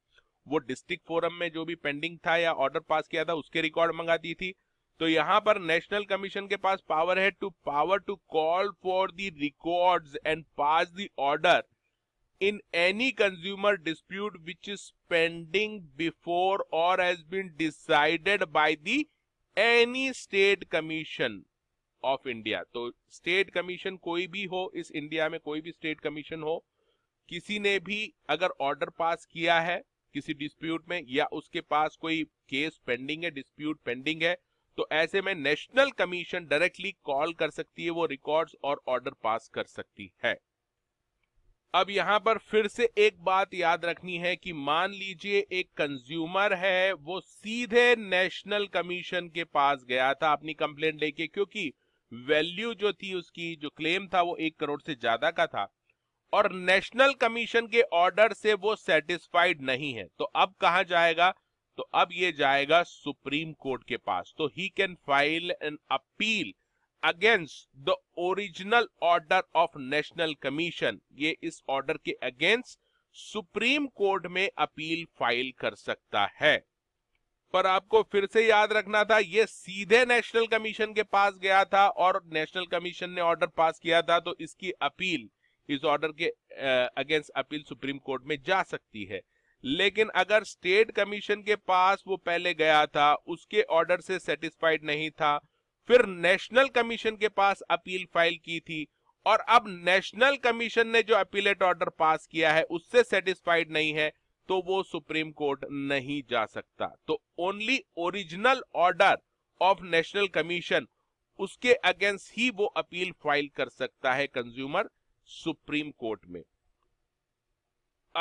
वो डिस्ट्रिक्ट फोरम में जो भी पेंडिंग था या ऑर्डर पास किया था उसके रिकॉर्ड मंगाती थी, तो यहाँ पर नेशनल कमीशन के पास पावर है to power to call for the records and pass the order in any consumer dispute which is pending before और has been decided by the any state commission of India. तो स्टेट कमीशन कोई भी हो, इस इंडिया में कोई भी स्टेट कमीशन हो, किसी ने भी अगर ऑर्डर पास किया है किसी डिस्प्यूट में या उसके पास कोई केस पेंडिंग है, डिस्प्यूट पेंडिंग है, तो ऐसे में नेशनल कमीशन डायरेक्टली कॉल कर सकती है, वो रिकॉर्ड्स और ऑर्डर पास कर सकती है. अब यहां पर फिर से एक बात याद रखनी है कि मान लीजिए एक कंज्यूमर है, वो सीधे नेशनल कमीशन के पास गया था अपनी कंप्लेंट लेके क्योंकि वैल्यू जो थी उसकी, जो क्लेम था, वो एक करोड़ से ज्यादा का था और नेशनल कमीशन के ऑर्डर से वो सेटिस्फाइड नहीं है तो अब कहां जाएगा? तो अब ये जाएगा सुप्रीम कोर्ट के पास. तो he can file an appeal against the original order of national commission. ये इस ऑर्डर के अगेंस्ट सुप्रीम कोर्ट में अपील फाइल कर सकता है. पर आपको फिर से याद रखना था, ये सीधे नेशनल कमीशन के पास गया था और नेशनल कमीशन ने ऑर्डर पास किया था, तो इसकी अपील, इस ऑर्डर के अगेंस्ट अपील सुप्रीम कोर्ट में जा सकती है। लेकिन अगर स्टेट कमीशन के पास वो पहले गया था, उसके ऑर्डर से सेटिस्फाइड नहीं था, फिर नेशनल कमीशन के पास अपील फाइल की थी और अब नेशनल कमीशन ने जो अपीलेट ऑर्डर पास किया है उससे सेटिस्फाइड नहीं है, तो वो सुप्रीम कोर्ट नहीं जा सकता। तो only original order of national commission, उसके अगेंस्ट ही वो अपील फाइल कर सकता है कंज्यूमर सुप्रीम कोर्ट में।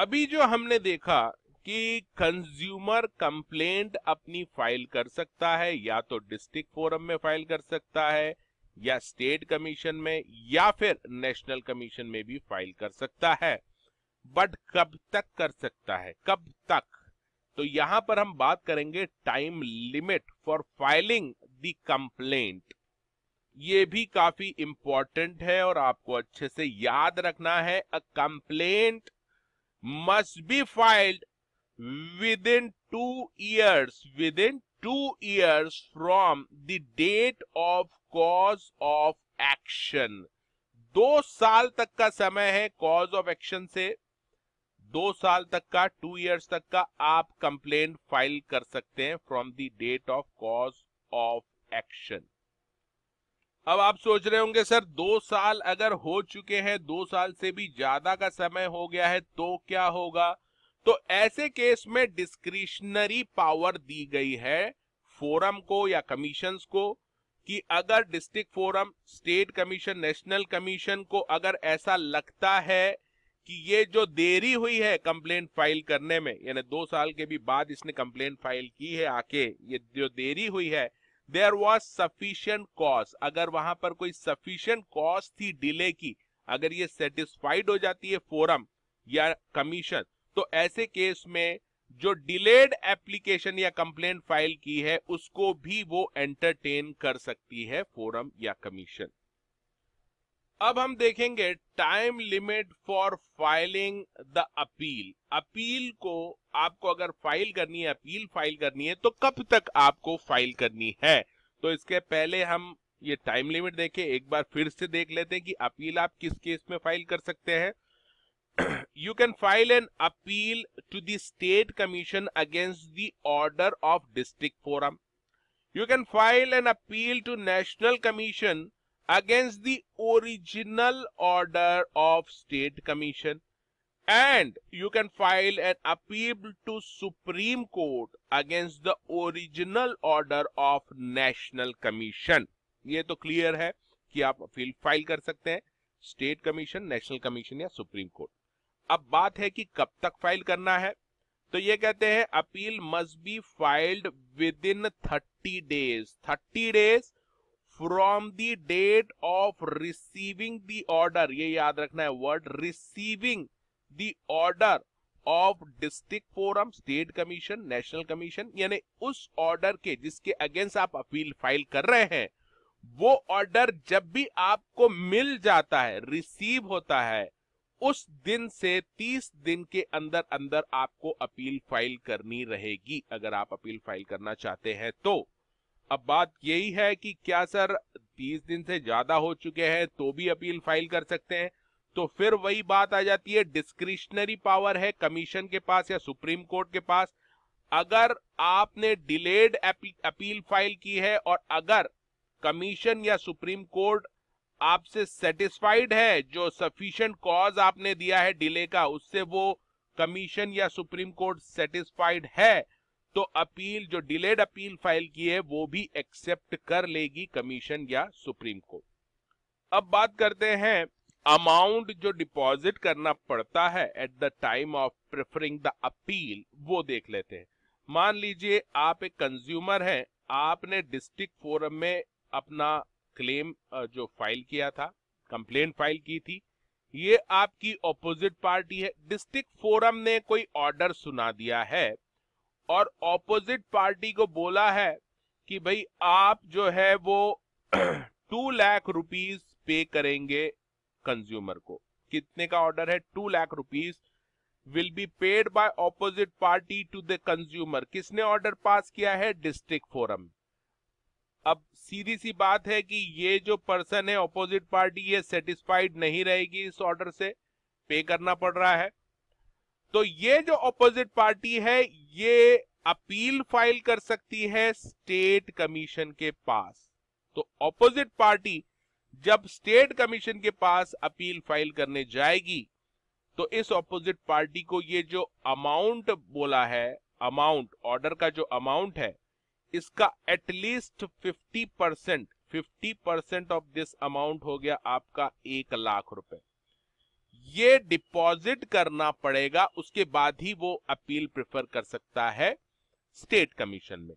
अभी जो हमने देखा कि कंज्यूमर कंप्लेंट अपनी फाइल कर सकता है, या तो डिस्ट्रिक्ट फोरम में फाइल कर सकता है, या स्टेट कमीशन में, या फिर नेशनल कमीशन में भी फाइल कर सकता है। बट कब तक कर सकता है, कब तक? तो यहां पर हम बात करेंगे time limit for filing the complaint. ये भी काफी इंपॉर्टेंट है और आपको अच्छे से याद रखना है। A complaint must be filed within two years within two years from the date of cause of action. दो साल तक का समय है कॉज ऑफ एक्शन से, दो साल तक का, टू इयर्स तक का आप कंप्लेंट फाइल कर सकते हैं from the date of cause of action. अब आप सोच रहे होंगे सर दो साल अगर हो चुके हैं, दो साल से भी ज्यादा का समय हो गया है तो क्या होगा? तो ऐसे केस में डिस्क्रिशनरी पावर दी गई है फोरम को या कमीशंस को कि अगर district forum, state commission, national commission को अगर ऐसा लगता है कि ये जो देरी हुई है कंप्लेंट फाइल करने में, यानी दो साल के भी बाद इसने कंप्लेंट फाइल की है आके, ये जो देरी हुई है, देयर वाज सफिशिएंट कॉज, अगर वहां पर कोई सफिशिएंट कॉज थी डिले की, अगर ये सेटिस्फाइड हो जाती है फोरम या कमीशन, तो ऐसे केस में जो डिलेड एप्लीकेशन या कंप्लेंट फाइल की है उसको भी वो एंटरटेन कर सकती है फोरम या कमीशन। अब हम देखेंगे time limit for filing the appeal. Appeal को आपको अगर फाइल करनी है, अपील फाइल करनी है, तो कब तक आपको फाइल करनी है? तो इसके पहले हम ये टाइम लिमिट देखें, एक बार फिर से देख लेते हैं कि अपील आप किस केस में फाइल कर सकते हैं। You can file an appeal to the state commission against the order of district forum. You can file an appeal to national commission against the original order of state commission, and you can file an appeal to Supreme Court against the original order of national commission. ये तो clear है कि आप अपील फाइल कर सकते हैं state commission, national commission या Supreme Court. अब बात है कि कब तक फाइल करना है, तो ये कहते हैं appeal must be filed within thirty days. thirty days From the date of receiving the order, ये याद रखना है word receiving the order of district forum, state commission, national commission, यानी उस order के जिसके against आप appeal file कर रहे हैं, वो order जब भी आपको मिल जाता है, receive होता है, उस दिन से तीस दिन के अंदर अंदर आपको appeal file करनी रहेगी अगर आप appeal file करना चाहते हैं तो। अब बात यही है कि क्या सर तीस दिन से ज्यादा हो चुके हैं तो भी अपील फाइल कर सकते हैं? तो फिर वही बात आ जाती है, डिस्क्रिशनरी पावर है कमीशन के पास या सुप्रीम कोर्ट के पास। अगर आपने डिलेड अपील फाइल की है और अगर कमीशन या सुप्रीम कोर्ट आपसे सेटिस्फाइड है, जो सफिशिएंट कॉज आपने दिया है डिले का उससे वो कमीशन या सुप्रीम कोर्ट सेटिस्फाइड है, तो अपील, जो डिलेड अपील फाइल की है वो भी एक्सेप्ट कर लेगी कमीशन या सुप्रीम कोर्ट। अब बात करते हैं अमाउंट जो डिपॉजिट करना पड़ता है at the time of preferring the appeal, वो देख लेते हैं। मान लीजिए आप एक कंज्यूमर हैं, आपने डिस्ट्रिक्ट फोरम में अपना क्लेम जो फाइल किया था, कंप्लेंट फाइल की थी, ये आपकी ऑपोजिट पार्टी है, डिस्ट्रिक्ट फोरम ने कोई ऑर्डर सुना दिया है और ऑपोजिट पार्टी को बोला है कि भाई आप जो है वो टू लाख रुपीस पे करेंगे कंज्यूमर को। कितने का ऑर्डर है? Two lakh rupees. Will be paid by opposite party to the consumer. किसने ऑर्डर पास किया है? District forum. अब सीधी सी बात है कि ये जो पर्सन है ऑपोजिट पार्टी, ये सेटिस्फाइड नहीं रहेगी, इस ऑर्डर से पे करना पड़ रहा है। तो ये जो ऑपोजिट पार्टी है ये अपील फाइल कर सकती है स्टेट कमीशन के पास। तो ऑपोजिट पार्टी जब स्टेट कमीशन के पास अपील फाइल करने जाएगी तो इस ऑपोजिट पार्टी को ये जो अमाउंट बोला है, अमाउंट ऑर्डर का जो अमाउंट है, इसका at least fifty percent, fifty percent of this amount हो गया आपका एक लाख रुपए, ये डिपॉजिट करना पड़ेगा, उसके बाद ही वो अपील प्रेफर कर सकता है स्टेट कमीशन में।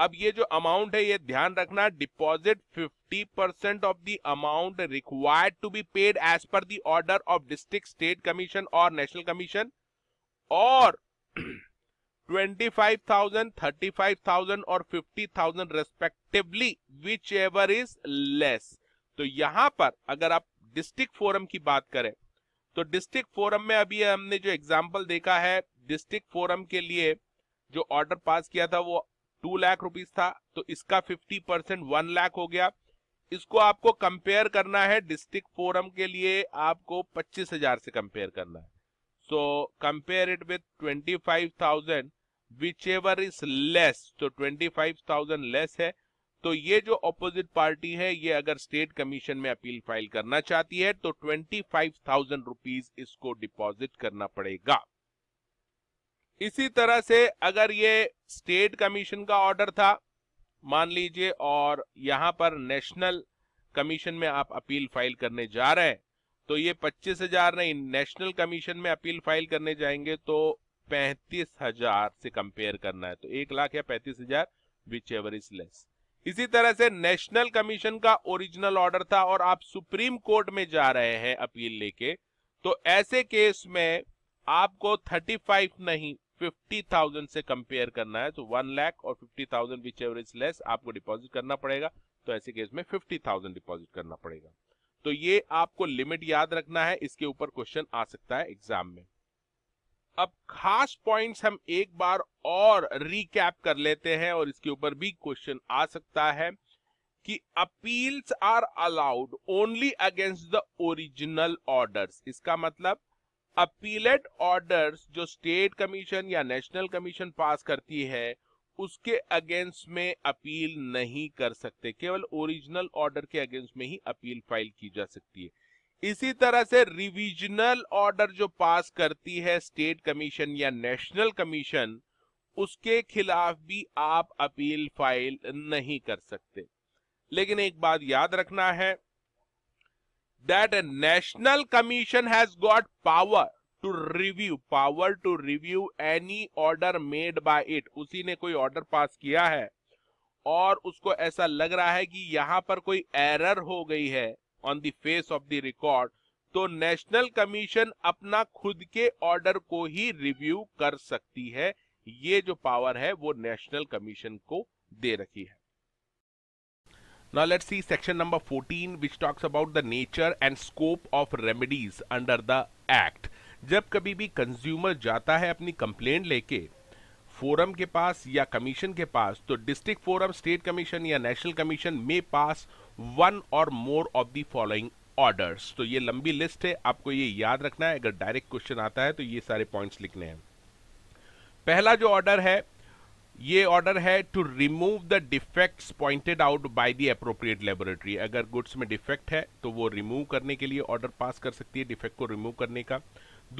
अब ये जो अमाउंट है ये ध्यान रखना, deposit fifty percent of the amount required to be paid as per the order of district state commission और national commission, or twenty five thousand, thirty five thousand or fifty thousand respectively, whichever is less. तो यहां पर अगर आप डिस्ट्रिक्ट फोरम की बात करें तो डिस्ट्रिक्ट फोरम में अभी हमने जो एग्जाम्पल देखा है, डिस्ट्रिक्ट फोरम के लिए जो ऑर्डर पास किया था वो टू लाख रुपीस था, तो इसका फिफ्टी परसेंट वन लाख हो गया। इसको आपको कंपेयर करना है, डिस्ट्रिक्ट फोरम के लिए आपको पच्चीस हजार से कंपेयर करना है। So compare it with twenty five thousand, whichever is less. तो ट्वेंटी फाइव थाउजेंड लेस है, तो ये जो ऑपोजिट पार्टी है ये अगर स्टेट कमीशन में अपील फाइल करना चाहती है तो ट्वेंटी फाइव थाउजेंड रुपीस इसको डिपॉजिट करना पड़ेगा। इसी तरह से अगर ये स्टेट कमीशन का ऑर्डर था मान लीजिए और यहाँ पर नेशनल कमीशन में आप अपील फाइल करने जा रहे हैं तो ये पच्चीस हजार नहीं, नेशनल कमीशन में अपील फाइल करने जाएंगे तो पैंतीस हजार से कंपेयर करना है। तो एक लाख या पैंतीस हजार, विच एवर इज लेस। इसी तरह से नेशनल कमीशन का ओरिजिनल ऑर्डर था और आप सुप्रीम कोर्ट में जा रहे हैं अपील लेके, तो ऐसे केस में आपको पैंतीस नहीं फिफ्टी थाउजेंड से कंपेयर करना है। तो one lakh or fifty thousand whichever is less आपको डिपॉजिट करना पड़ेगा। तो ऐसे केस में फिफ्टी थाउजेंड डिपॉजिट करना पड़ेगा। तो ये आपको लिमिट याद रखना है, इसके ऊपर क्वेश्चन आ सकता है एग्जाम में। अब खास पॉइंट्स हम एक बार और रिकैप कर लेते हैं और इसके ऊपर भी क्वेश्चन आ सकता है कि appeals are allowed only against the original orders. इसका मतलब अपीलेट ऑर्डर्स जो स्टेट कमीशन या नेशनल कमीशन पास करती है उसके अगेंस्ट में अपील नहीं कर सकते, केवल ओरिजिनल ऑर्डर के अगेंस्ट में ही अपील फाइल की जा सकती है। इसी तरह से रिविजनल ऑर्डर जो पास करती है स्टेट कमीशन या नेशनल कमीशन उसके खिलाफ भी आप अपील फाइल नहीं कर सकते। लेकिन एक बात याद रखना है that a national commission has got power to review power to review any order made by it। उसी ने कोई ऑर्डर पास किया है और उसको ऐसा लग रहा है कि यहाँ पर कोई एरर हो गई है on the face of the record, तो नेशनल कमीशन अपना खुद के ऑर्डर को ही रिव्यू कर सकती है। ये जो पावर है वो नेशनल कमीशन को दे रखी है। Now let's see section number fourteen which talks about the nature and scope of remedies under the act। जब कभी भी कंज्यूमर जाता है अपनी कंप्लेंट लेके फोरम के पास या कमीशन के पास तो डिस्ट्रिक्ट फोरम, स्टेट कमीशन या नेशनल कमीशन में पास वन और more of the following orders. तो ये लंबी लिस्ट है, आपको ये याद रखना है। अगर डायरेक्ट क्वेश्चन आता है तो ये सारे पॉइंट्स लिखने हैं। पहला जो ऑर्डर है ये ऑर्डर है to remove the defects pointed out by the appropriate laboratory. अगर गुड्स में डिफेक्ट है तो वो रिमूव करने के लिए ऑर्डर पास कर सकती है डिफेक्ट को रिमूव करने का।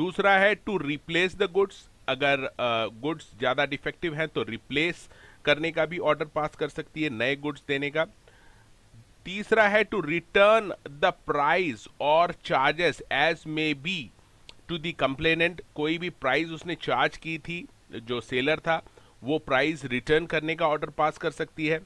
दूसरा है टू रिप्लेस द गुड्स। अगर गुड्स uh, ज़्यादा डिफेक्टिव हैं तो रिप्लेस करने का भी ऑर्डर पास कर सकती है, नए गुड्स देने का। तीसरा है टू रिटर्न द प्राइस और charges as may be to the complainant. कोई भी प्राइस उसने चार्ज की थी जो सेलर था वो प्राइस रिटर्न करने का ऑर्डर पास कर सकती है।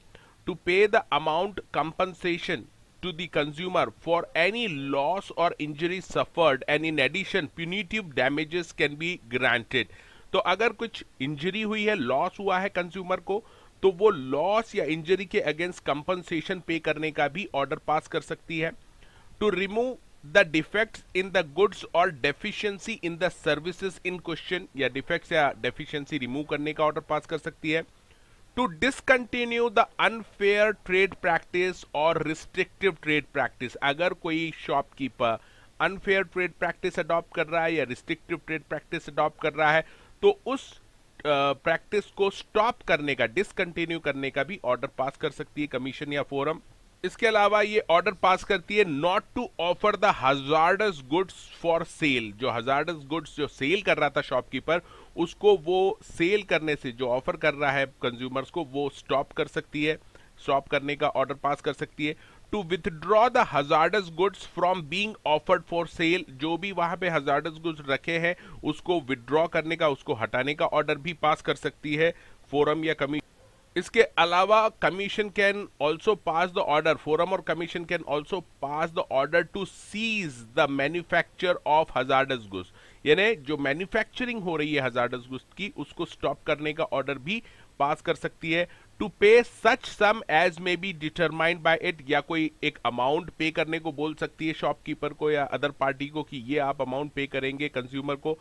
To pay the amount compensation to the consumer for any loss और injury suffered and in addition punitive damages can be granted. तो अगर कुछ इंजरी हुई है, लॉस हुआ है कंज्यूमर को, तो वो लॉस या इंजरी के अगेंस्ट कंपनसेशन पे करने का भी ऑर्डर पास कर सकती है। To remove the defects in the goods और deficiency in the services in question या डिफेक्ट्स या डेफिशिएंसी रिमूव करने का ऑर्डर पास कर सकती है. To discontinue the unfair trade practice और रिस्ट्रिक्टिव ट्रेड प्रैक्टिस. अगर कोई shopkeeper unfair trade practice adopt कर रहा है या रिस्ट्रिक्टिव ट्रेड प्रैक्टिस अडॉप्ट कर रहा है तो उस प्रैक्टिस uh, को स्टॉप करने का, डिसकंटिन्यू करने का भी ऑर्डर पास कर सकती है कमीशन या फोरम. इसके अलावा ये ऑर्डर पास करती है not to offer the hazardous goods for sale. जो हजार्डस गुड्स जो सेल कर रहा था शॉपकीपर, उसको वो सेल करने से, जो ऑफर कर रहा है कंज्यूमर्स को, वो स्टॉप कर सकती है, स्टॉप करने का ऑर्डर पास कर सकती है. To withdraw the hazardous goods from being offered for sale. जो भी वहां पे हजार्डस गुड्स रखे हैं उसको विथड्रॉ करने का, उसको हटाने का ऑर्डर भी पास कर सकती है फोरम या कमीशन. इसके अलावा commission can also pass the order, forum और commission can also pass the order to cease the manufacture of hazardous goods. यानी जो मैन्युफैक्चरिंग हो रही है हजार्डस गुड्स की उसको स्टॉप करने का ऑर्डर भी पास कर सकती है. To pay such sum as may be determined by it. या कोई एक अमाउंट पे करने को बोल सकती है शॉपकीपर को या अदर पार्टी को कि ये आप अमाउंट पे करेंगे कंज्यूमर को.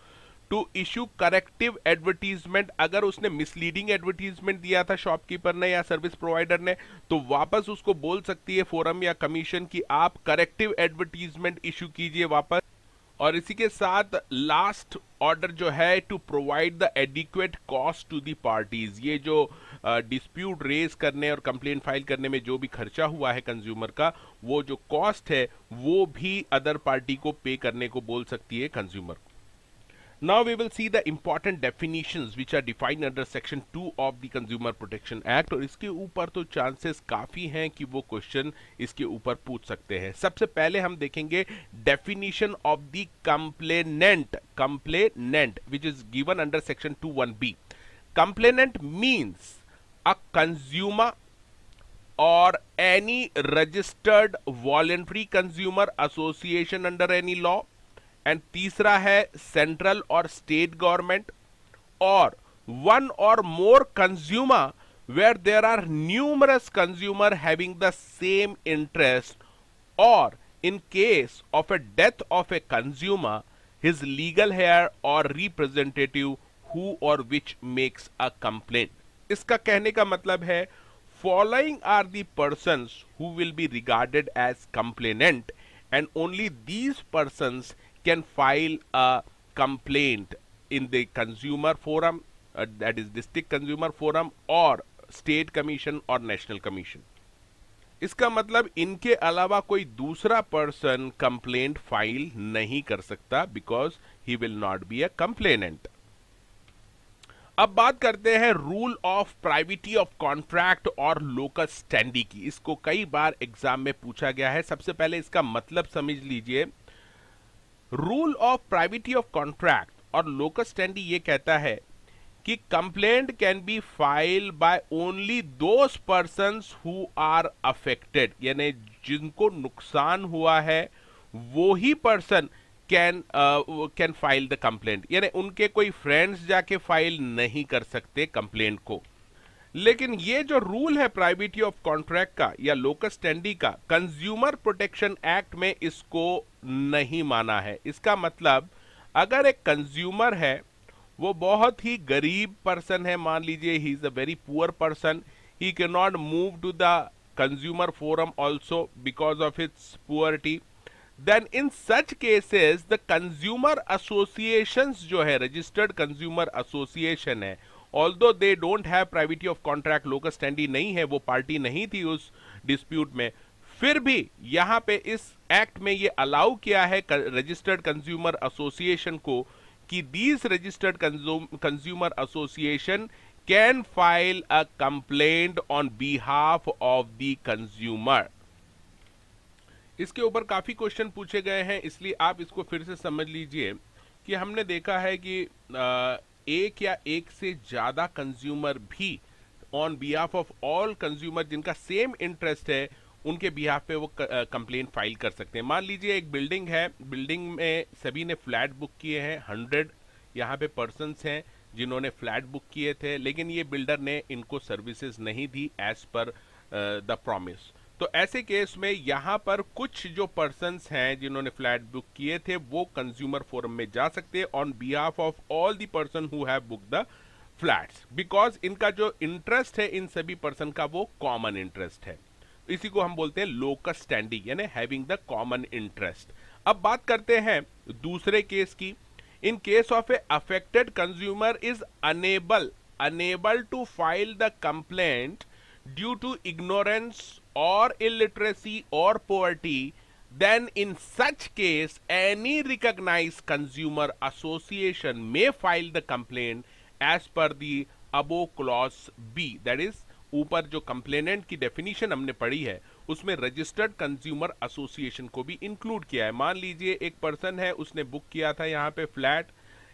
To issue corrective advertisement. अगर उसने मिसलीडिंग एडवर्टीजमेंट दिया था शॉपकीपर ने या सर्विस प्रोवाइडर ने तो वापस उसको बोल सकती है फोरम या कमीशन कि आप करेक्टिव एडवर्टीजमेंट इशू कीजिए वापस. और इसी के साथ लास्ट ऑर्डर जो है to provide the adequate cost to the parties. ये जो डिस्प्यूट uh, रेज करने और कंप्लेंट फाइल करने में जो भी खर्चा हुआ है कंज्यूमर का, वो जो कॉस्ट है वो भी अदर पार्टी को पे करने को बोल सकती है कंज्यूमर को. Now we will see the important definitions which are defined under Section two of the Consumer Protection Act. और इसके ऊपर तो chances काफ़ी हैं कि वो question इसके ऊपर पूछ सकते हैं. सबसे पहले हम देखेंगे definition of the complainant, complainant which is given under Section two one B. Complainant means a consumer or any registered voluntary consumer association under any law. And तीसरा है सेंट्रल और स्टेट गवर्नमेंट और वन और more consumer where there are numerous consumer having the same interest और in case of a death of a consumer his legal heir और रिप्रेजेंटेटिव हु और विच मेक्स अ कंप्लेंट. इसका कहने का मतलब है following are the persons who will be regarded as complainant and only these persons can file a complaint in the consumer forum, uh, that is district consumer forum or state commission or national commission. इसका मतलब इनके अलावा कोई दूसरा पर्सन कंप्लेंट फाइल नहीं कर सकता because he will not be a complainant. अब बात करते हैं rule of privity of contract और लोकस स्टैंडी की. इसको कई बार एग्जाम में पूछा गया है. सबसे पहले इसका मतलब समझ लीजिए. Rule of privity of contract और लोकस स्टैंडी ये कहता है कि complaint can be file by only those persons who are affected. यानी जिनको नुकसान हुआ है वो ही person can can file the complaint. यानी उनके कोई फ्रेंड्स जाके फाइल नहीं कर सकते कंप्लेंट को. लेकिन ये जो रूल है प्राइवेटी ऑफ कॉन्ट्रैक्ट का या लोकस स्टैंडी का, कंज्यूमर प्रोटेक्शन एक्ट में इसको नहीं माना है. इसका मतलब अगर एक कंज्यूमर है, वो बहुत ही गरीब पर्सन है, मान लीजिए he is a very poor person, he can not move to the consumer forum also because of its पुअरिटी, then in such cases the consumer associations जो है, रजिस्टर्ड कंज्यूमर एसोसिएशन है, although they don't have privity of contract, locus standi नहीं है, वो पार्टी नहीं थी उस डिस्प्यूट में, फिर भी यहाँ पे इस एक्ट में ये अलाउ किया है रजिस्टर्ड कंज्यूमर एसोसिएशन को कि these registered consumer association can file a complaint on behalf of the consumer. इसके ऊपर काफी क्वेश्चन पूछे गए हैं, इसलिए आप इसको फिर से समझ लीजिए कि हमने देखा है कि आ, एक या एक से ज्यादा कंज्यूमर भी on behalf of all consumer जिनका सेम इंटरेस्ट है उनके बिहाफ पे वो कंप्लेंट फाइल कर सकते हैं. मान लीजिए एक बिल्डिंग है, बिल्डिंग में सभी ने फ्लैट बुक किए हैं, हंड्रेड यहाँ पे पर्सन्स हैं जिन्होंने फ्लैट बुक किए थे, लेकिन ये बिल्डर ने इनको सर्विसेज नहीं दी एज पर द प्रॉमिस. तो ऐसे केस में यहाँ पर कुछ जो पर्सन्स हैं जिन्होंने फ्लैट बुक किए थे वो कंज्यूमर फोरम में जा सकते हैं on behalf of all the person who have book the flats, because इनका जो इंटरेस्ट है इन सभी पर्सन का वो कॉमन इंटरेस्ट है। इसी को हम बोलते हैं लोकस स्टैंडी यानी हैविंग द कॉमन इंटरेस्ट। अब बात करते हैं दूसरे केस की। In case of a affected consumer is unable unable to file the complaint due to ignorance और इलिटरेसी और poverty, then in such case any recognised consumer association में file the complaint as per the above clause B, that is ऊपर जो कंप्लेनेंट की डेफिनेशन हमने पढ़ी है उसमें रजिस्टर्ड कंज्यूमर एसोसिएशन को भी इंक्लूड किया है। मान लीजिए एक पर्सन है, उसने बुक किया था यहाँ पे फ्लैट,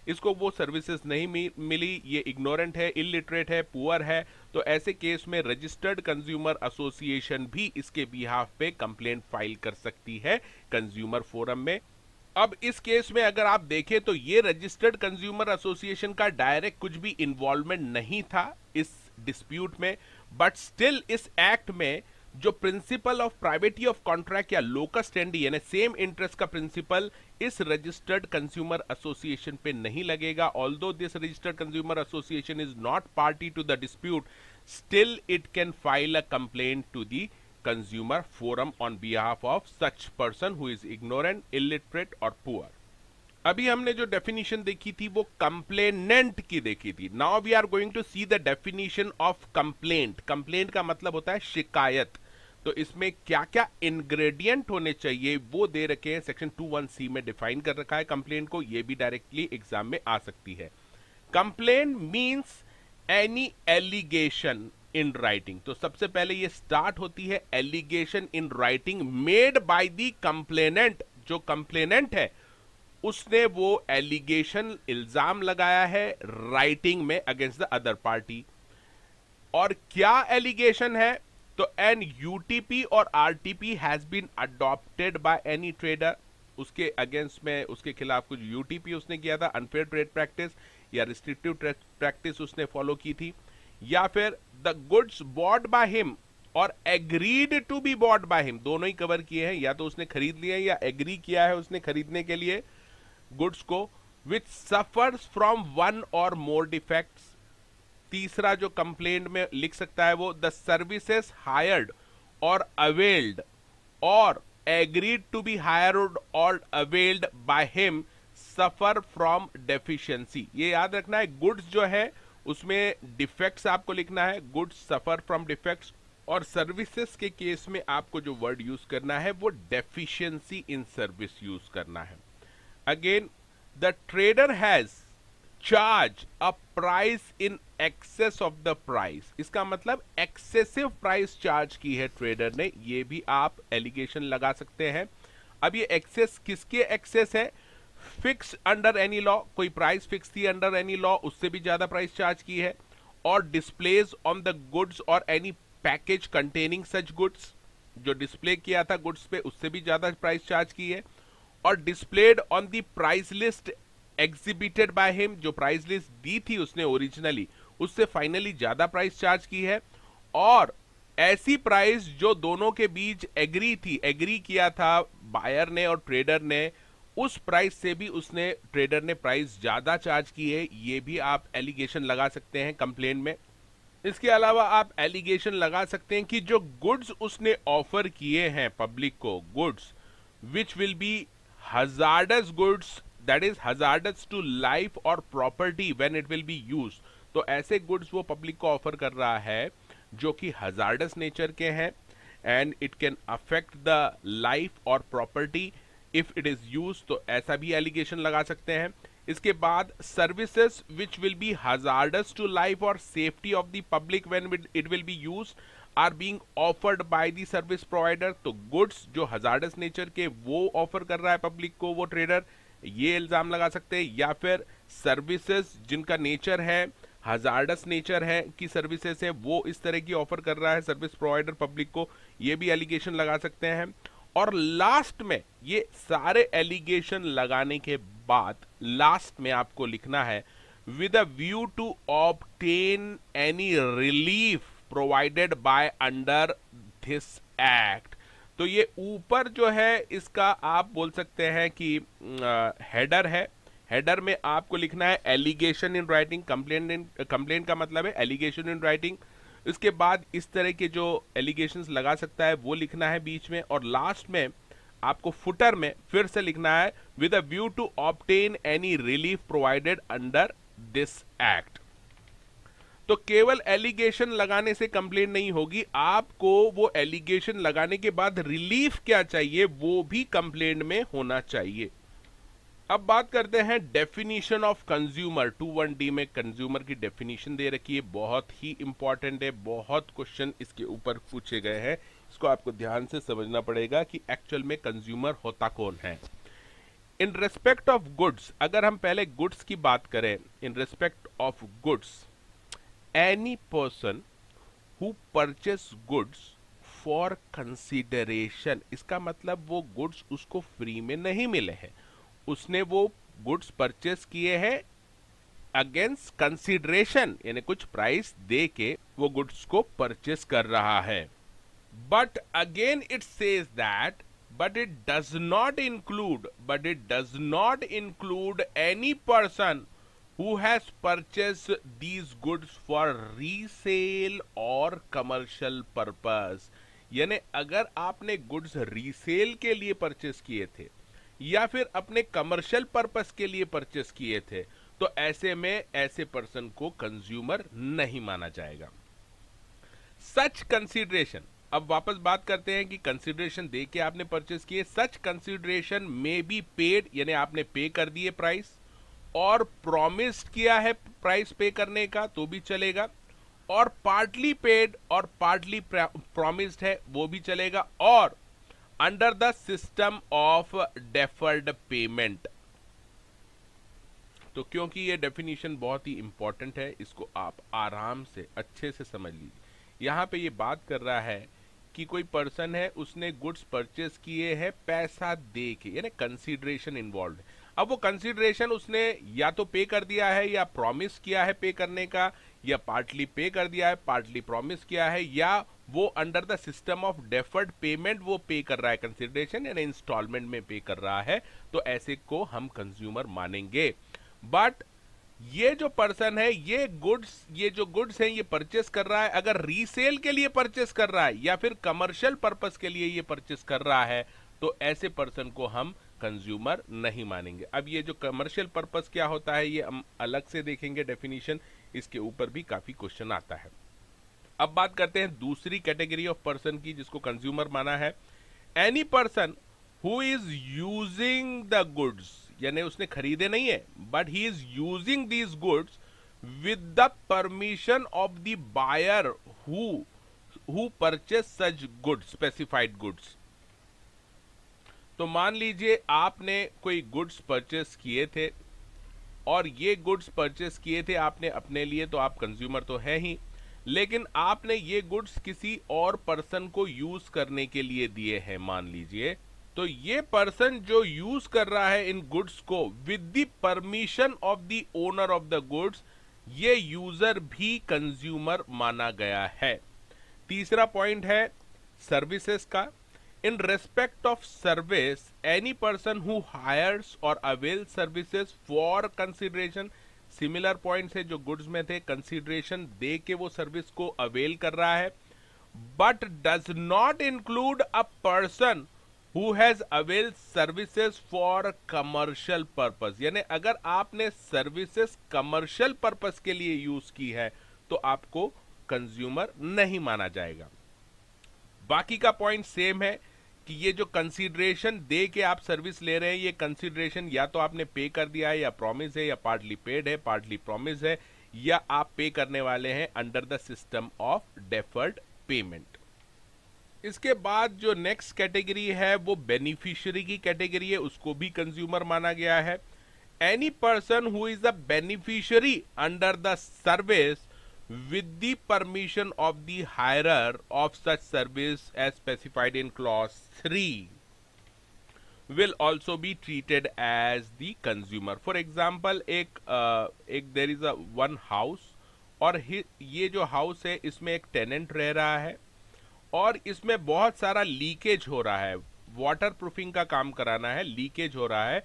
इसको वो सर्विसेज नहीं मिली, ये इग्नोरेंट है, इलिटरेट है, पुअर है, तो ऐसे केस में रजिस्टर्ड कंज्यूमर एसोसिएशन भी इसके बिहाफ पे कंप्लेंट फाइल कर सकती है कंज्यूमर फोरम में। अब इस केस में अगर आप देखें तो ये रजिस्टर्ड कंज्यूमर एसोसिएशन का डायरेक्ट कुछ भी इन्वॉल्वमेंट नहीं था इस डिस्प्यूट में, बट स्टिल इस एक्ट में जो principle of privity of contract या लोकस स्टैंडी यानी सेम इंटरेस्ट का प्रिंसिपल इस रजिस्टर्ड कंज्यूमर एसोसिएशन पे नहीं लगेगा। Although this registered consumer association is not party to the dispute, still it can file a complaint to the consumer forum on behalf of such person who is ignorant, illiterate और पुअर। अभी हमने जो डेफिनेशन देखी थी वो कंप्लेनेंट की देखी थी। Now we are going to see the definition of complaint. Complaint का मतलब होता है शिकायत, तो इसमें क्या क्या इंग्रेडिएंट होने चाहिए वो दे रखे हैं, सेक्शन टू वन सी में डिफाइन कर रखा है कंप्लेंट को, ये भी डायरेक्टली एग्जाम में आ सकती है। Complaint means any allegation in writing, तो सबसे पहले ये स्टार्ट होती है allegation in writing made by the complainant. जो कंप्लेनेंट है उसने वो एलिगेशन इल्जाम लगाया है राइटिंग में अगेंस्ट द अदर पार्टी, और क्या एलिगेशन है, तो एन यूटीपी और RTP has been adopted by any trader, उसके अगेंस्ट में उसके खिलाफ कुछ यूटीपी उसने किया था, अनफेयर ट्रेड प्रैक्टिस या रिस्ट्रिक्टिव ट्रेड प्रैक्टिस उसने फॉलो की थी, या फिर the goods bought by him और agreed to be bought by him, दोनों ही कवर किए हैं, या तो उसने खरीद लिए या एग्री किया है उसने खरीदने के लिए गुड्स को, विच सफर्स फ्रॉम वन और मोर डिफेक्ट्स। तीसरा जो कंप्लेंट में लिख सकता है वो द सर्विसेज हायर्ड और अवेल्ड और एग्रीड टू बी हायर्ड और availed by him suffer from deficiency. ये याद रखना है, गुड्स जो है उसमें डिफेक्ट्स आपको लिखना है, गुड्स सफर फ्रॉम डिफेक्ट्स, और सर्विसेज के केस में आपको जो वर्ड यूज करना है वो डेफिशिएंसी इन सर्विस यूज करना है। Again, the trader has charged a price in excess of the price. इसका मतलब excessive price charge की है trader ने, ये भी आप allegation लगा सकते हैं। अब ये excess किसके excess है? Fixed under any law, कोई price fixed थी under any law, उससे भी ज़्यादा price charge की है, और displays on the goods or any package containing such goods, जो display किया था goods पे उससे भी ज़्यादा price charge की है, और displayed on the price list exhibited by him, जो प्राइस लिस्ट दी थी उसने ओरिजिनली उससे फाइनली ज्यादा प्राइस चार्ज की है, और ऐसी प्राइस जो दोनों के बीच एग्री थी, एग्री किया था बायर ने और ट्रेडर ने, उस प्राइस से भी उसने ट्रेडर ने प्राइस ज्यादा चार्ज की है, ये भी आप एलिगेशन लगा सकते हैं कंप्लेन में। इसके अलावा आप एलिगेशन लगा सकते हैं कि जो गुड्स उसने ऑफर किए हैं पब्लिक को, goods which will be hazardous goods, that is hazardous to life or property when it will be used, तो ऐसे goods वो public को offer कर रहा है जो कि hazardous nature के हैं and it can affect the life or property if it is used, तो ऐसा भी allegation लगा सकते हैं। इसके बाद services which will be hazardous to life or safety of the public when it will be used are being offered by the service provider, तो गुड्स जो हजार्डस नेचर के वो ऑफर कर रहा है पब्लिक को वो ट्रेडर, ये इल्जाम लगा सकते हैं, या फिर सर्विसेज जिनका नेचर है हजार्डस नेचर है कि सर्विसेज है वो इस तरह की ऑफर कर रहा है सर्विस प्रोवाइडर पब्लिक को, ये भी एलिगेशन लगा सकते हैं। और लास्ट में ये सारे एलिगेशन लगाने के बाद लास्ट में आपको लिखना है with a view to obtain any relief provided by under this act. तो ये ऊपर जो है इसका आप बोल सकते हैं कि हेडर है, हेडर में आपको लिखना है allegation in writing, complaint in complaint का मतलब है एलिगेशन इन राइटिंग। इसके बाद इस तरह के जो एलिगेशंस लगा सकता है वो लिखना है बीच में, और लास्ट में आपको फुटर में फिर से लिखना है with a view to obtain any relief provided under this act. तो केवल एलिगेशन लगाने से कंप्लेंट नहीं होगी, आपको वो एलिगेशन लगाने के बाद रिलीफ क्या चाहिए वो भी कंप्लेंट में होना चाहिए। अब बात करते हैं definition of consumer. Two one D में कंज्यूमर की डेफिनेशन दे रखी है, बहुत ही इंपॉर्टेंट है, बहुत क्वेश्चन इसके ऊपर पूछे गए हैं, इसको आपको ध्यान से समझना पड़ेगा कि एक्चुअल में कंज्यूमर होता कौन है। इन रेस्पेक्ट ऑफ गुड्स, अगर हम पहले गुड्स की बात करें, in respect of goods any person who purchase goods for consideration, इसका मतलब वो गुड्स उसको फ्री में नहीं मिले हैं, उसने वो गुड्स परचेस किए हैं अगेंस्ट कंसिडरेशन, यानी कुछ प्राइस दे के वो गुड्स को परचेस कर रहा है। But again it says that but it does not include but it does not include any person who has purchased these goods for resale or commercial purpose, यानी अगर आपने goods resale के लिए purchase किए थे या फिर अपने commercial purpose के लिए purchase किए थे तो ऐसे में ऐसे person को consumer नहीं माना जाएगा। Such consideration, अब वापस बात करते हैं कि consideration दे के आपने purchase किए, such consideration may be paid, यानी आपने pay कर दिए price और प्रॉमिस्ड किया है प्राइस पे करने का तो भी चलेगा, और पार्टली पेड और पार्टली प्रॉमिस्ड है वो भी चलेगा, और under the system of deferred payment. तो क्योंकि ये डेफिनेशन बहुत ही इंपॉर्टेंट है, इसको आप आराम से अच्छे से समझ लीजिए। यहाँ पे ये बात कर रहा है कि कोई पर्सन है, उसने गुड्स परचेस किए हैं पैसा दे के, यानी कंसीडरेशन इन्वॉल्व है। अब वो कंसीडरेशन उसने या तो पे कर दिया है या प्रॉमिस किया है पे करने का, या पार्टली पे कर दिया है पार्टली प्रॉमिस किया है, या वो under the system of deferred payment वो पे कर रहा है कंसीडरेशन, यानी इंस्टॉलमेंट में पे कर रहा है, तो ऐसे को हम कंज्यूमर मानेंगे। बट ये जो पर्सन है, ये गुड्स ये जो गुड्स हैं ये परचेस कर रहा है, अगर रीसेल के लिए परचेस कर रहा है या फिर कमर्शियल पर्पस के लिए ये परचेस कर रहा है तो ऐसे पर्सन को हम कंज्यूमर नहीं मानेंगे। अब ये जो कमर्शियल पर्पस क्या होता है ये हम अलग से देखेंगे डेफिनेशन, इसके ऊपर भी काफी क्वेश्चन आता है। अब बात करते हैं दूसरी कैटेगरी ऑफ पर्सन की जिसको कंज्यूमर माना है। Any person who is using the goods, यानी उसने खरीदे नहीं है but he is using these goods with the permission of the buyer who who purchase such goods specified goods. तो मान लीजिए आपने कोई गुड्स परचेस किए थे और ये गुड्स परचेस किए थे आपने अपने लिए, तो आप कंज्यूमर तो हैं ही, लेकिन आपने ये गुड्स किसी और पर्सन को यूज करने के लिए दिए हैं मान लीजिए, तो ये पर्सन जो यूज कर रहा है इन गुड्स को with the permission of the owner of the goods, ये यूजर भी कंज्यूमर माना गया है। तीसरा पॉइंट है सर्विसेज का। In respect of service any person who hires और avail services for consideration, similar points है जो गुड्स में थे, कंसिडरेशन दे के वो सर्विस को अवेल कर रहा है। But does not include a person who has avail services for commercial purpose, यानी अगर आपने सर्विसेज कमर्शियल पर्पस के लिए यूज की है तो आपको कंज्यूमर नहीं माना जाएगा। बाकी का पॉइंट सेम है कि ये जो कंसीडरेशन दे के आप सर्विस ले रहे हैं, ये कंसीडरेशन या तो आपने पे कर दिया है या प्रॉमिस है या पार्टली पेड है पार्टली प्रॉमिस है, या आप पे करने वाले हैं under the system of deferred payment. इसके बाद जो नेक्स्ट कैटेगरी है वो बेनिफिशियरी की कैटेगरी है, उसको भी कंज्यूमर माना गया है। Any person who is a beneficiary under the service with the permission of the hirer of such service as specified in clause three will also be treated as the consumer. For example, एक uh, एक there is a one house और ये जो house है इसमें एक tenant रह रहा है और इसमें बहुत सारा लीकेज हो रहा है, वाटर प्रूफिंग का काम कराना है, लीकेज हो रहा है।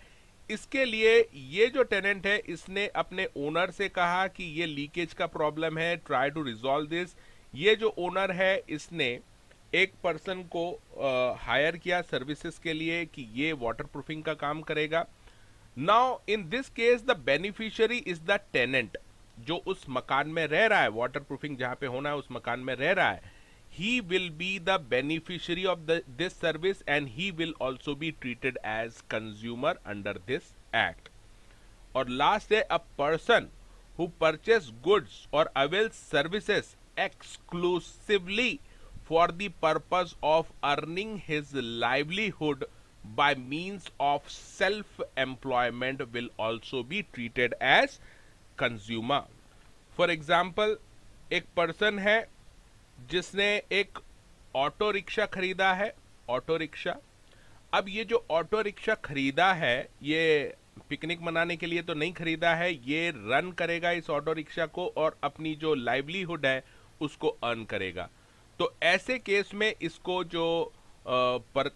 इसके लिए ये जो टेनेंट है इसने अपने ओनर से कहा कि ये लीकेज का प्रॉब्लम है, ट्राई टू रिजॉल्व दिस। ये जो ओनर है इसने एक पर्सन को हायर किया सर्विसेज के लिए कि ये वाटर प्रूफिंग का काम करेगा। Now in this case the beneficiary is the tenant, जो उस मकान में रह रहा है, वाटर प्रूफिंग जहाँ पे होना है उस मकान में रह रहा है। He will be the beneficiary of the, this service and he will also be treated as consumer under this act. और last है a person who purchase goods or avails services exclusively for the purpose of earning his livelihood by means of self-employment will also be treated as consumer. For example, एक person है जिसने एक ऑटो रिक्शा खरीदा है, ऑटो रिक्शा। अब ये जो ऑटो रिक्शा खरीदा है ये पिकनिक मनाने के लिए तो नहीं खरीदा है, ये रन करेगा इस ऑटो रिक्शा को और अपनी जो लाइवलीहुड है उसको अर्न करेगा। तो ऐसे केस में इसको जो पर,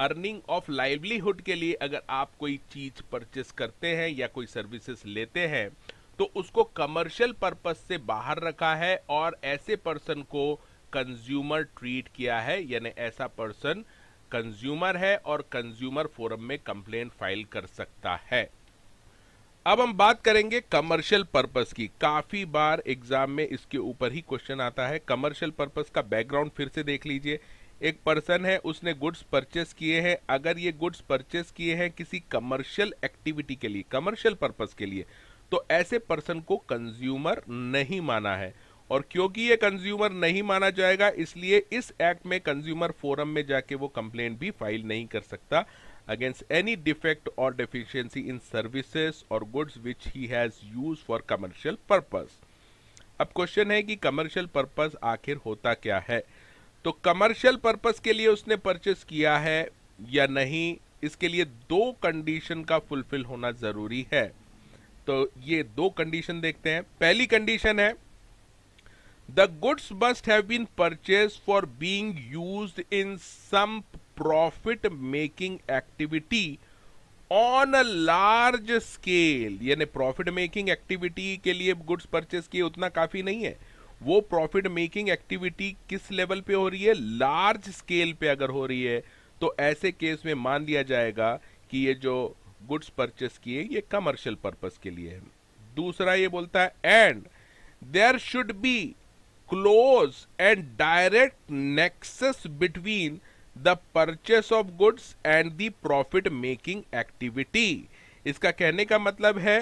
अर्निंग ऑफ लाइवलीहुड के लिए अगर आप कोई चीज़ परचेस करते हैं या कोई सर्विसेज लेते हैं तो उसको कमर्शियल पर्पस से बाहर रखा है और ऐसे पर्सन को कंज्यूमर ट्रीट किया है, यानी ऐसा पर्सन कंज्यूमर है और कंज्यूमर फोरम में कंप्लेंट फाइल कर सकता है। अब हम बात करेंगे कमर्शियल पर्पस की। काफी बार एग्जाम में इसके ऊपर ही क्वेश्चन आता है। कमर्शियल पर्पस का बैकग्राउंड फिर से देख लीजिए। एक पर्सन है, उसने गुड्स परचेस किए हैं। अगर ये गुड्स परचेस किए हैं किसी कमर्शियल एक्टिविटी के लिए, कमर्शियल पर्पस के लिए, तो ऐसे पर्सन को कंज्यूमर नहीं माना है। और क्योंकि ये कंज्यूमर नहीं माना जाएगा इसलिए इस एक्ट में कंज्यूमर फोरम में जाके वो कंप्लेंट भी फाइल नहीं कर सकता अगेंस्ट एनी डिफेक्ट और डेफिशिएंसी इन सर्विसेज और goods which he has use for commercial purpose. अब क्वेश्चन है कि कमर्शियल पर्पस आखिर होता क्या है। तो कमर्शियल पर्पस के लिए उसने परचेस किया है या नहीं, इसके लिए दो कंडीशन का फुलफिल होना जरूरी है। तो ये दो कंडीशन देखते हैं। पहली कंडीशन है the goods must have been purchase for being used in some profit making activity on a large scale, यानी प्रॉफिट मेकिंग एक्टिविटी के लिए गुड्स परचेज किए उतना काफी नहीं है। वो प्रॉफिट मेकिंग एक्टिविटी किस लेवल पे हो रही है, लार्ज स्केल पे अगर हो रही है तो ऐसे केस में मान लिया जाएगा कि ये जो गुड्स परचेस किए ये कमर्शियल पर्पस के लिए है। दूसरा ये बोलता है and there should be close and direct nexus between the purchase of goods and the profit making activity. इसका कहने का मतलब है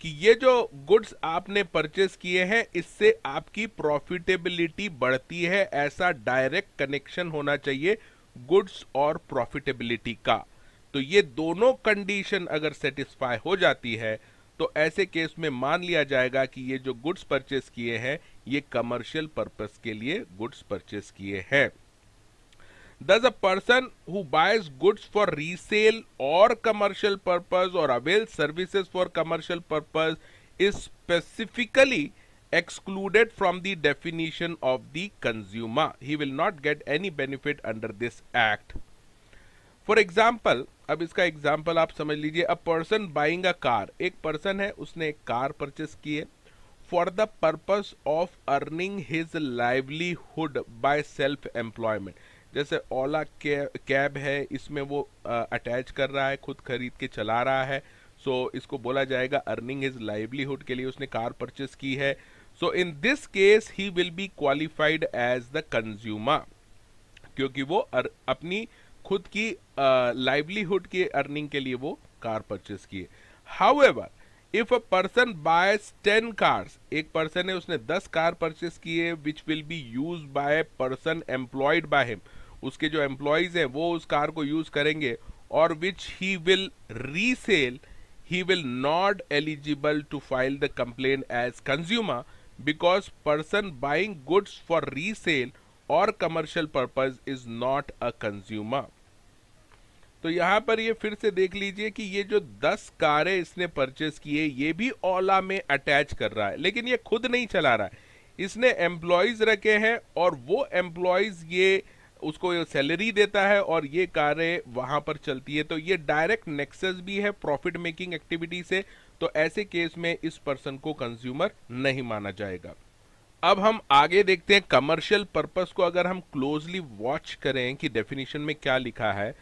कि ये जो गुड्स आपने परचेस किए हैं इससे आपकी प्रॉफिटेबिलिटी बढ़ती है, ऐसा डायरेक्ट कनेक्शन होना चाहिए गुड्स और प्रॉफिटेबिलिटी का। तो ये दोनों कंडीशन अगर सेटिस्फाई हो जाती है तो ऐसे केस में मान लिया जाएगा कि ये जो गुड्स परचेस किए हैं ये कमर्शियल पर्पस के लिए गुड्स परचेस किए हैं। Thus a person who buys goods for resale और कमर्शियल पर्पस और avail services for commercial purpose is specifically excluded from the definition of the consumer, he will not get any benefit under this act. For example, अब इसका एग्जाम्पल आप समझ लीजिए। A person buying a car, एक पर्सन है उसने एक कार परचेस की है for the purpose of earning his livelihood by self employment. जैसे ओला कैब है, इसमें वो अटैच कर रहा है, खुद खरीद के चला रहा है, सो so, इसको बोला जाएगा अर्निंग हिज लाइवलीहुड के लिए उसने कार परचेस की है। So in this case he will be qualified as the consumer, क्योंकि वो अर, अपनी खुद की लाइवलीहुड के अर्निंग के लिए वो कार परचेस किए। However if a person buys ten cars, एक पर्सन है उसने दस कार परचेस किए which will be use by person employed by him, उसके जो एम्प्लॉयज हैं वो उस कार को यूज करेंगे, और which he will resell, he will not eligible to file the complain as consumer because person buying goods for resale और commercial purpose is not a consumer. तो यहाँ पर ये फिर से देख लीजिए कि ये जो दस कारें इसने परचेस किए ये भी ओला में अटैच कर रहा है, लेकिन ये खुद नहीं चला रहा है, इसने एम्प्लॉयज रखे हैं और वो एम्प्लॉयज ये उसको ये सैलरी देता है और ये कार्य वहाँ पर चलती है, तो ये डायरेक्ट नेक्सस भी है प्रॉफिट मेकिंग एक्टिविटी से, तो ऐसे केस में इस पर्सन को कंज्यूमर नहीं माना जाएगा। अब हम आगे देखते हैं कमर्शियल पर्पस को अगर हम क्लोजली वॉच करें कि डेफिनेशन में क्या लिखा है,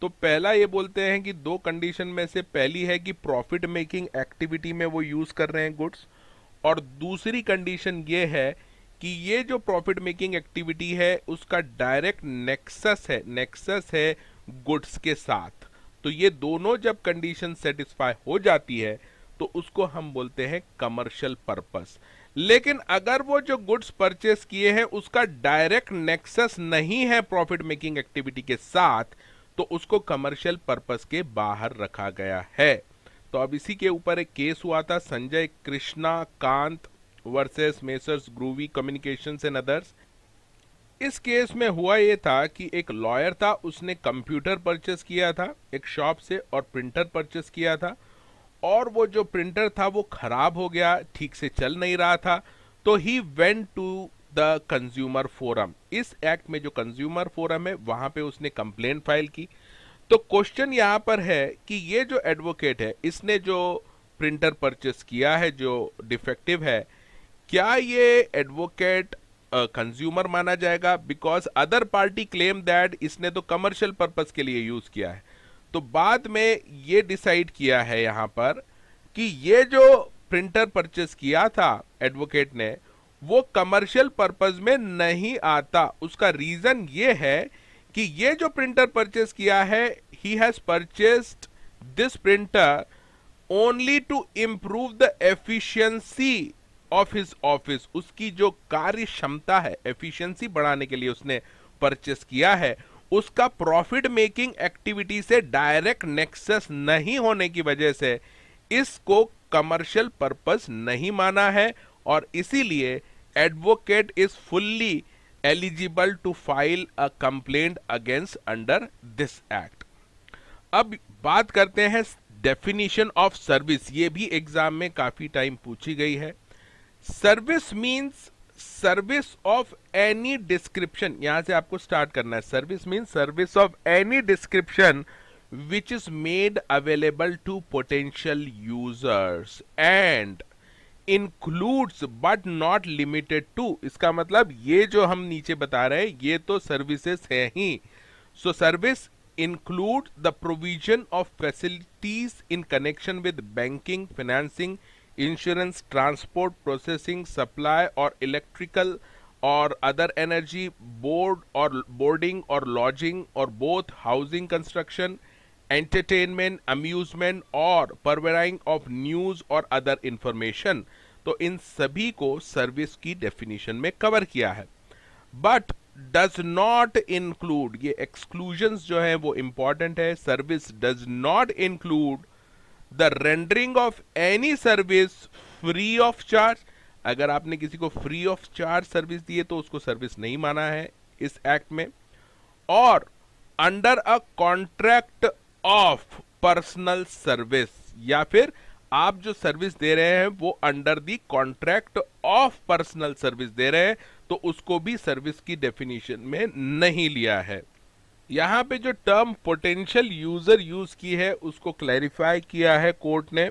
तो पहला ये बोलते हैं कि दो कंडीशन में से पहली है कि प्रॉफिट मेकिंग एक्टिविटी में वो यूज़ कर रहे हैं गुड्स, और दूसरी कंडीशन ये है कि ये जो प्रॉफिट मेकिंग एक्टिविटी है उसका डायरेक्ट नेक्सस है नेक्सस है गुड्स के साथ। तो ये दोनों जब कंडीशन सेटिस्फाई हो जाती है तो उसको हम बोलते हैं कमर्शियल पर्पस। लेकिन अगर वो जो गुड्स परचेस किए हैं उसका डायरेक्ट नेक्सस नहीं है प्रॉफिट मेकिंग एक्टिविटी के साथ, तो उसको कमर्शियल पर्पस के बाहर रखा गया है। तो अब इसी के ऊपर एक केस हुआ था संजय कृष्णा कांत versus messrs groovy communications and others. इस केस में हुआ ये था कि एक लॉयर था, उसने कंप्यूटर परचेस किया था एक शॉप से और प्रिंटर परचेस किया था, और वो जो प्रिंटर था वो खराब हो गया, ठीक से चल नहीं रहा था, तो he went to the consumer forum. इस एक्ट में जो कंज्यूमर फोरम है वहाँ पे उसने कंप्लेंट फाइल की। तो क्वेश्चन यहाँ पर है कि ये जो एडवोकेट है इसने जो प्रिंटर परचेस किया है जो डिफेक्टिव है, क्या ये एडवोकेट कंज्यूमर माना जाएगा? Because other party claim that इसने तो कमर्शियल पर्पस के लिए यूज़ किया है। तो बाद में ये डिसाइड किया है यहाँ पर कि ये जो प्रिंटर परचेस किया था एडवोकेट ने वो कमर्शियल पर्पस में नहीं आता। उसका रीज़न ये है कि ये जो प्रिंटर परचेस किया है he has purchased this printer only to improve the efficiency of his office. उसकी जो कार्य क्षमता है एफिशिएंसी बढ़ाने के लिए उसने परचेस किया है, उसका प्रॉफिट मेकिंग एक्टिविटी से डायरेक्ट नेक्सस नहीं होने की वजह से इसको कमर्शियल पर्पस नहीं माना है, और इसीलिए advocate is fully eligible to file a complaint against under this act. अब बात करते हैं डेफिनेशन ऑफ सर्विस। ये भी एग्जाम में काफी टाइम पूछी गई है। Service means service of any description, यहां से आपको स्टार्ट करना है। Service means service of any description which is made available to potential users and includes but not limited to. इसका मतलब ये जो हम नीचे बता रहे हैं ये तो सर्विसेज है ही। So service include the provision of facilities in connection with banking, financing, insurance, transport, processing, supply और इलेक्ट्रिकल और अदर एनर्जी, बोर्ड और बोर्डिंग और लॉजिंग और both housing, construction, entertainment, amusement और परवेयरिंग ऑफ न्यूज़ और अदर इंफॉर्मेशन। तो इन सभी को सर्विस की डेफिनेशन में कवर किया है। बट डज नॉट इंक्लूड, ये एक्सक्लूजन्स जो है वो इम्पॉर्टेंट है। Service does not include the rendering of any service free of charge. अगर आपने किसी को फ्री ऑफ चार्ज सर्विस दी है तो उसको सर्विस नहीं माना है इस एक्ट में। और under a contract of personal service, या फिर आप जो सर्विस दे रहे हैं वो under the contract of personal service दे रहे हैं, तो उसको भी सर्विस की डेफिनेशन में नहीं लिया है। यहाँ पे जो टर्म पोटेंशियल यूजर यूज की है उसको क्लैरिफाई किया है कोर्ट ने,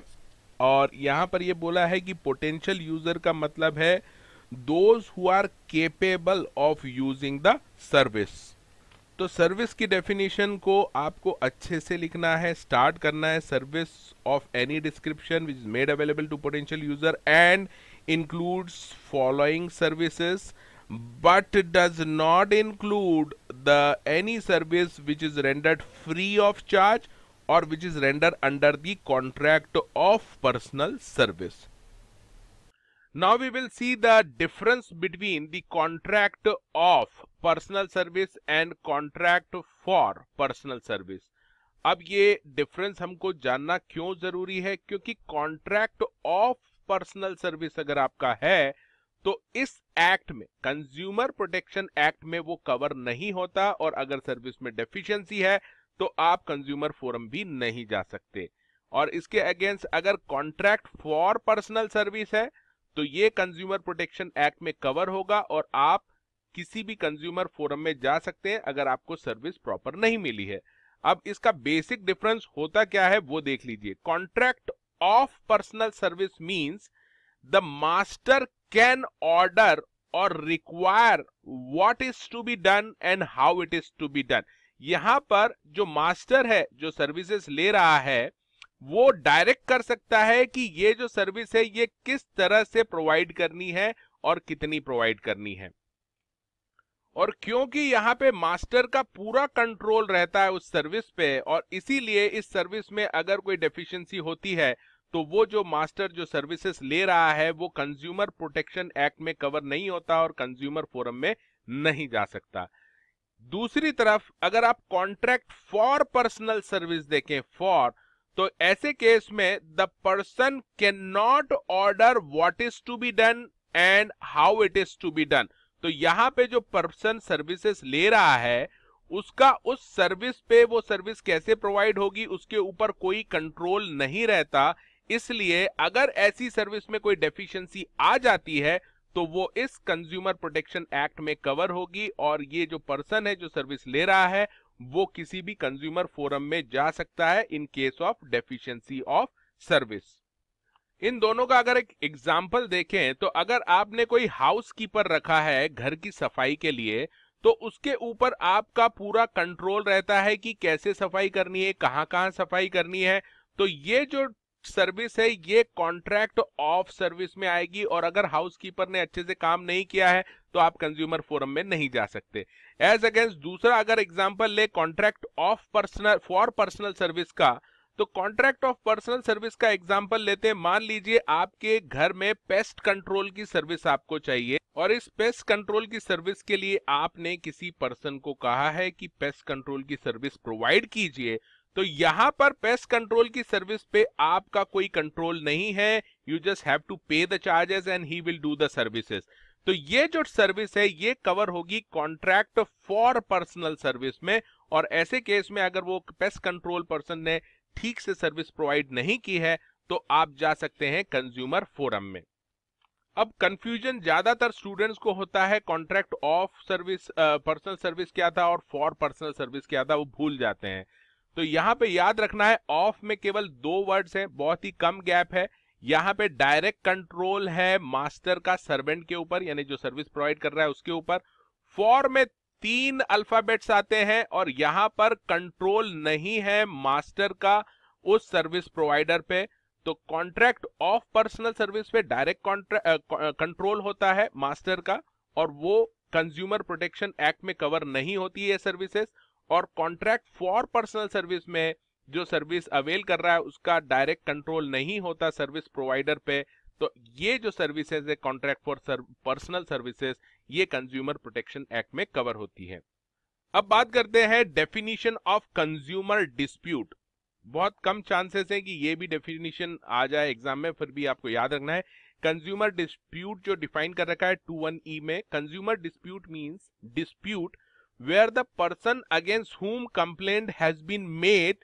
और यहाँ पर यह बोला है कि पोटेंशियल यूजर का मतलब है those who are capable of using the service. तो सर्विस की डेफिनेशन को आपको अच्छे से लिखना है, स्टार्ट करना है। Service of any description which is made available to potential user and includes following services but does not include the any service which is rendered free of charge or which is rendered under the contract of personal service. Now we will see the difference between the contract of personal service and contract for personal service. अब ये difference हमको जानना क्यों जरूरी है? क्योंकि contract of personal service अगर आपका है तो इस एक्ट में, कंज्यूमर प्रोटेक्शन एक्ट में वो कवर नहीं होता, और अगर सर्विस में डेफिशिएंसी है तो आप कंज्यूमर फोरम भी नहीं जा सकते। और इसके अगेंस्ट अगर कॉन्ट्रैक्ट फॉर पर्सनल सर्विस है तो ये कंज्यूमर प्रोटेक्शन एक्ट में कवर होगा और आप किसी भी कंज्यूमर फोरम में जा सकते हैं अगर आपको सर्विस प्रॉपर नहीं मिली है। अब इसका बेसिक डिफरेंस होता क्या है वो देख लीजिए। Contract of personal service means the master can order और require what is to be done and how it is to be done. यहां पर जो मास्टर है जो सर्विसेज ले रहा है वो डायरेक्ट कर सकता है कि ये जो सर्विस है ये किस तरह से प्रोवाइड करनी है और कितनी प्रोवाइड करनी है। और क्योंकि यहाँ पे मास्टर का पूरा कंट्रोल रहता है उस सर्विस पे और इसीलिए इस सर्विस में अगर कोई डेफिशिएंसी होती है तो वो जो मास्टर जो सर्विसेज ले रहा है वो कंज्यूमर प्रोटेक्शन एक्ट में कवर नहीं होता और कंज्यूमर फोरम में नहीं जा सकता। दूसरी तरफ अगर आप कॉन्ट्रैक्ट फॉर पर्सनल सर्विस देखें फॉर, तो ऐसे केस में the person can not order what is to be done and how it is to be done. तो यहाँ पे जो पर्सन सर्विसेज ले रहा है उसका उस सर्विस पे वो सर्विस कैसे प्रोवाइड होगी उसके ऊपर कोई कंट्रोल नहीं रहता, इसलिए अगर ऐसी सर्विस में कोई डेफिशिएंसी आ जाती है तो वो इस कंज्यूमर प्रोटेक्शन एक्ट में कवर होगी और ये जो पर्सन है जो सर्विस ले रहा है वो किसी भी कंज्यूमर फोरम में जा सकता है in case of deficiency of service. इन दोनों का अगर एक एग्जाम्पल देखें तो अगर आपने कोई हाउसकीपर रखा है घर की सफाई के लिए तो उसके ऊपर आपका पूरा कंट्रोल रहता है कि कैसे सफाई करनी है, कहां कहां सफाई करनी है। तो ये जो सर्विस है ये कॉन्ट्रैक्ट ऑफ सर्विस में आएगी और अगर हाउसकीपर ने अच्छे से काम नहीं किया है तो आप कंज्यूमर फोरम में नहीं जा सकते। एज अगेंस्ट दूसरा अगर एग्जाम्पल ले contract of personal for personal service का, तो कॉन्ट्रैक्ट ऑफ पर्सनल सर्विस का एग्जाम्पल लेते हैं। मान लीजिए आपके घर में पेस्ट कंट्रोल की सर्विस आपको चाहिए और इस पेस्ट कंट्रोल की सर्विस के लिए आपने किसी पर्सन को कहा है कि पेस्ट कंट्रोल की सर्विस प्रोवाइड कीजिए। तो यहाँ पर पेस्ट कंट्रोल की सर्विस पे आपका कोई कंट्रोल नहीं है, you just have to pay the charges and he will do the services. तो ये जो सर्विस है ये कवर होगी कॉन्ट्रैक्ट फॉर पर्सनल सर्विस में और ऐसे केस में अगर वो पेस्ट कंट्रोल पर्सन ने ठीक से सर्विस प्रोवाइड नहीं की है तो आप जा सकते हैं कंज्यूमर फोरम में। अब कंफ्यूजन ज्यादातर स्टूडेंट्स को होता है contract of service personal service क्या था और फॉर पर्सनल सर्विस क्या था वो भूल जाते हैं। तो यहाँ पे याद रखना है ऑफ में केवल दो वर्ड्स हैं, बहुत ही कम गैप है। यहाँ पे डायरेक्ट कंट्रोल है मास्टर का सर्वेंट के ऊपर यानी जो सर्विस प्रोवाइड कर रहा है उसके ऊपर। फॉर में तीन अल्फाबेट्स आते हैं और यहाँ पर कंट्रोल नहीं है मास्टर का उस सर्विस प्रोवाइडर पे। तो कॉन्ट्रैक्ट ऑफ पर्सनल सर्विस पे डायरेक्ट कंट्रोल होता है मास्टर का और वो कंज्यूमर प्रोटेक्शन एक्ट में कवर नहीं होती है सर्विसेज। और कॉन्ट्रैक्ट फॉर पर्सनल सर्विस में जो सर्विस अवेल कर रहा है उसका डायरेक्ट कंट्रोल नहीं होता सर्विस प्रोवाइडर पे। तो ये जो सर्विसेज है कॉन्ट्रैक्ट फॉर पर्सनल सर्विसेज ये कंज्यूमर प्रोटेक्शन एक्ट में कवर होती है। अब बात करते हैं डेफिनेशन ऑफ कंज्यूमर डिस्प्यूट। बहुत कम चांसेस है कि ये भी डेफिनेशन आ जाए एग्जाम में, फिर भी आपको याद रखना है। कंज्यूमर डिस्प्यूट जो डिफाइन कर रखा है टू वन ई में, consumer dispute means dispute where the person against whom complaint has been made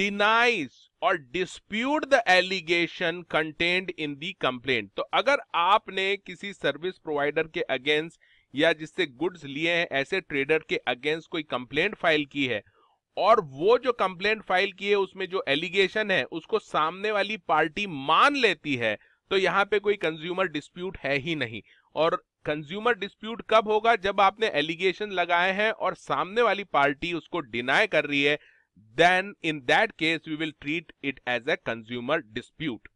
denies or dispute the allegation contained in the complaint। तो अगर आपने किसी सर्विस प्रोवाइडर के अगेंस्ट या जिससे गुड्स लिए हैं ऐसे ट्रेडर के अगेंस्ट कोई कंप्लेंट फाइल की है और वो जो कंप्लेंट फाइल की है उसमें जो एलिगेशन है उसको सामने वाली पार्टी मान लेती है तो यहाँ पे कोई कंज्यूमर डिस्प्यूट है ही नहीं। और कंज्यूमर डिस्प्यूट कब होगा, जब आपने एलिगेशन लगाए हैं और सामने वाली पार्टी उसको डिनाई कर रही है, then in that case we will treat it as a consumer dispute.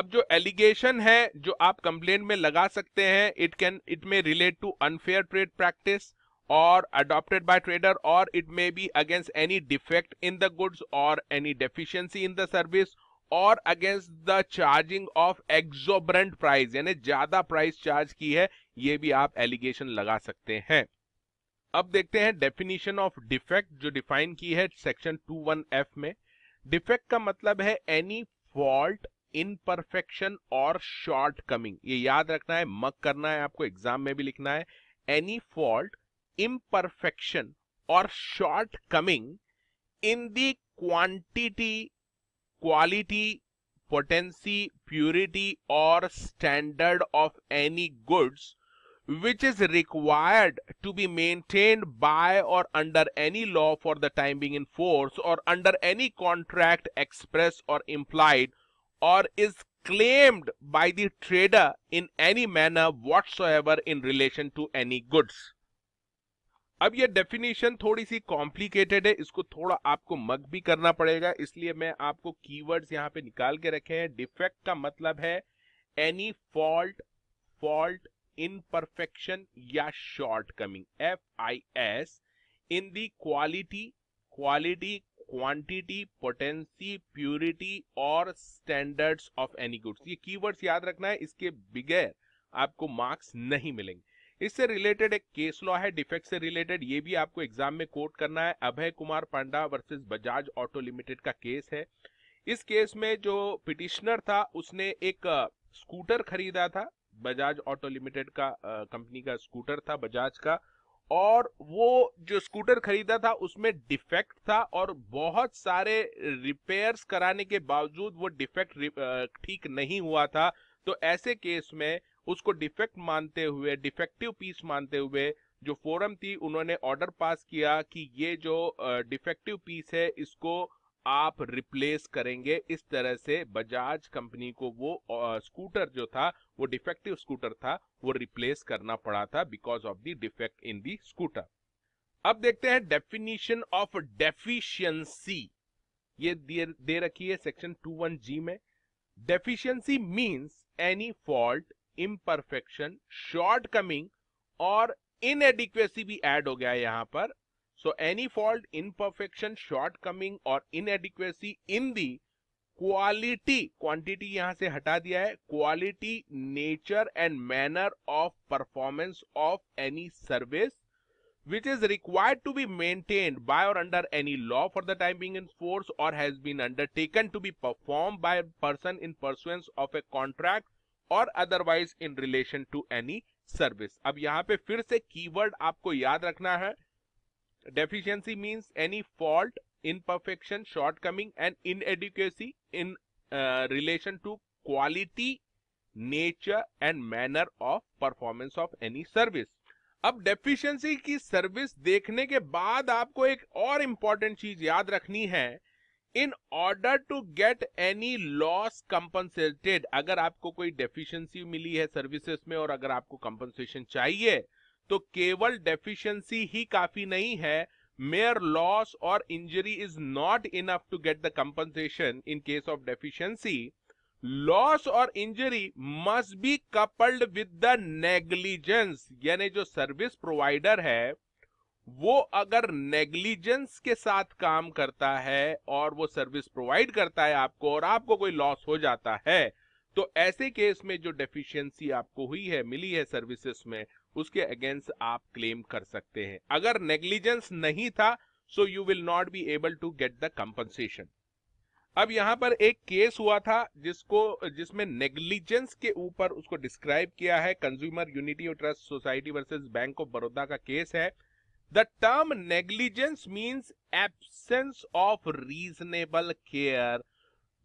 अब जो एलिगेशन है जो आप कंप्लेंट में लगा सकते हैं it can it may relate to unfair trade practice और अडॉप्टेड बाय ट्रेडर और it may be against any defect in the goods और any deficiency in the service और against the charging of exorbitant price यानी ज्यादा प्राइस चार्ज की है, ये भी आप एलिगेशन लगा सकते हैं। अब देखते हैं डेफिनेशन ऑफ डिफेक्ट जो डिफाइन की है सेक्शन टू वन एफ में। डिफेक्ट का मतलब है एनी फॉल्ट, इनपरफेक्शन और शॉर्ट कमिंग। ये याद रखना है, मक करना है आपको, एग्जाम में भी लिखना है। एनी फॉल्ट, इम्परफेक्शन और shortcoming in the quantity, quality, potency, purity or standard of any goods which is required to be maintained by or under any law for the time being in force or under any contract express or implied or is claimed by the trader in any manner whatsoever in relation to any goods। अब यह डेफिनेशन थोड़ी सी कॉम्प्लिकेटेड है, इसको थोड़ा आपको मग भी करना पड़ेगा, इसलिए मैं आपको कीवर्ड्स यहाँ पे निकाल के रखे हैं। डिफेक्ट का मतलब है एनी फॉल्ट, फॉल्ट, इनपरफेक्शन या shortcoming, F I S, in the quality, quality, quantity, potency, purity और स्टैंडर्ड्स ऑफ एनी गुड्स। ये कीवर्ड्स याद रखना है, इसके बगैर आपको मार्क्स नहीं मिलेंगे। इससे रिलेटेड एक केस लॉ है डिफेक्ट से रिलेटेड, ये भी आपको एग्जाम में कोट करना है। अभय कुमार पांडा versus बजाज ऑटो लिमिटेड का केस है। इस केस में जो पिटिशनर था उसने एक स्कूटर खरीदा था, बजाज ऑटो लिमिटेड का कंपनी का स्कूटर था बजाज का, और वो जो स्कूटर खरीदा था उसमें डिफेक्ट था और बहुत सारे रिपेयर्स कराने के बावजूद वो डिफेक्ट ठीक नहीं हुआ था। तो ऐसे केस में उसको डिफेक्ट मानते हुए, डिफेक्टिव पीस मानते हुए जो फोरम थी उन्होंने ऑर्डर पास किया कि ये जो डिफेक्टिव पीस है इसको आप रिप्लेस करेंगे। इस तरह से बजाज कंपनी को वो स्कूटर जो था वो डिफेक्टिव स्कूटर था वो रिप्लेस करना पड़ा था because of the defect in the scooter. अब देखते हैं डेफिनेशन ऑफ डेफिशिएंसी, ये दे, दे रखी है सेक्शन टू वन जी में। Deficiency means any fault, imperfection, shortcoming और inadequacy भी ऐड हो गया है यहाँ पर। So any fault, imperfection, shortcoming और inadequacy in the quality, quantity यहाँ से हटा दिया है, quality, nature and manner of performance of any service which is required to be maintained by or under any law for the time being in force or has been undertaken to be performed by a person in pursuance of a contract और otherwise in relation to any service. अब यहाँ पे फिर से कीवर्ड आपको याद रखना है, deficiency means any fault, imperfection, shortcoming and inadequacy in relation to quality, nature and manner of performance of any service. अब डेफिशिएंसी की सर्विस देखने के बाद आपको एक और इम्पॉर्टेंट चीज याद रखनी है, in order to get any loss compensated. अगर आपको कोई डेफिशिएंसी मिली है सर्विसेज में और अगर आपको कंपनसेशन चाहिए तो केवल डेफिशिएंसी ही काफी नहीं है, मेयर लॉस और injury is not enough to get the compensation. In case of deficiency loss और injury must be coupled with the negligence, यानी जो सर्विस प्रोवाइडर है वो अगर नेग्लिजेंस के साथ काम करता है और वो सर्विस प्रोवाइड करता है आपको और आपको कोई लॉस हो जाता है, तो ऐसे केस में जो डेफिशिएंसी आपको हुई है, मिली है सर्विसेज में, उसके अगेंस्ट आप क्लेम कर सकते हैं। अगर नेग्लिजेंस नहीं था so you will not be able to get the compensation. अब यहाँ पर एक केस हुआ था जिसको जिसमें नेग्लिजेंस के ऊपर उसको डिस्क्राइब किया है, कंज्यूमर यूनिटी और trust Society versus Bank of Baroda का केस है। The term negligence means absence of reasonable care,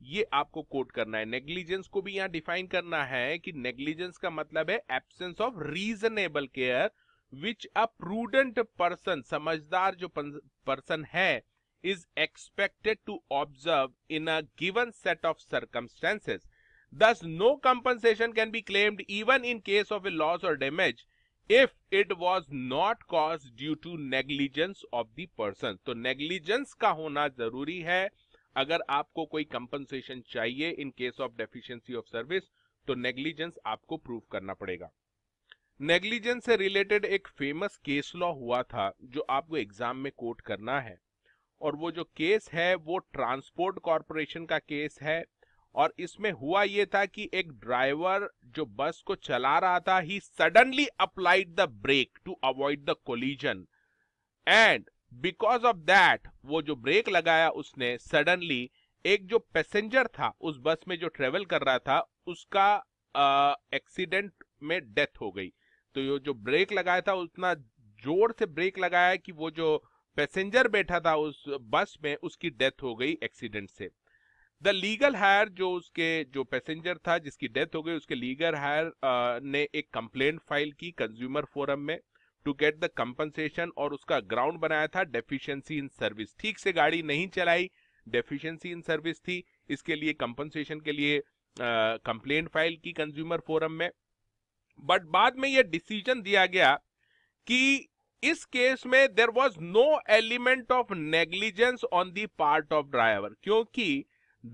ये आपको कोट करना है। negligence को भी यहाँ डिफाइन करना है कि negligence का मतलब है absence of reasonable care which a prudent person, समझदार जो person है, is expected to observe in a given set of circumstances. Thus, no compensation can be claimed even in case of a loss or damage if it was not caused due to negligence of the person। तो negligence का होना जरूरी है अगर आपको कोई compensation चाहिए in case of deficiency of service, तो negligence आपको prove करना पड़ेगा। negligence से related एक famous case law हुआ था जो आपको exam में quote करना है, और वो जो case है वो transport corporation का case है। और इसमें हुआ ये था कि एक ड्राइवर जो बस को चला रहा था, he suddenly applied the brake to avoid the collision, and because of that वो जो ब्रेक लगाया उसने, सडनली एक जो पैसेंजर था उस बस में जो ट्रेवल कर रहा था उसका एक्सीडेंट में डेथ हो गई। तो ये जो ब्रेक लगाया था उतना जोर से ब्रेक लगाया कि वो जो पैसेंजर बैठा था उस बस में उसकी डेथ हो गई एक्सीडेंट से। द लीगल हायर जो उसके जो पैसेंजर था जिसकी डेथ हो गई, उसके लीगल हायर ने एक कंप्लेंट फाइल की कंज्यूमर फोरम में टू गेट द कंपनसेशन, और उसका ग्राउंड बनाया था डेफिशिएंसी इन सर्विस, ठीक से गाड़ी नहीं चलाई, डेफिशिएंसी इन सर्विस थी, इसके लिए कंपनसेशन के लिए कंप्लेंट uh, फाइल की कंज्यूमर फोरम में। बट बाद में यह डिसीजन दिया गया कि इस केस में there was no element of negligence on the part of driver, क्योंकि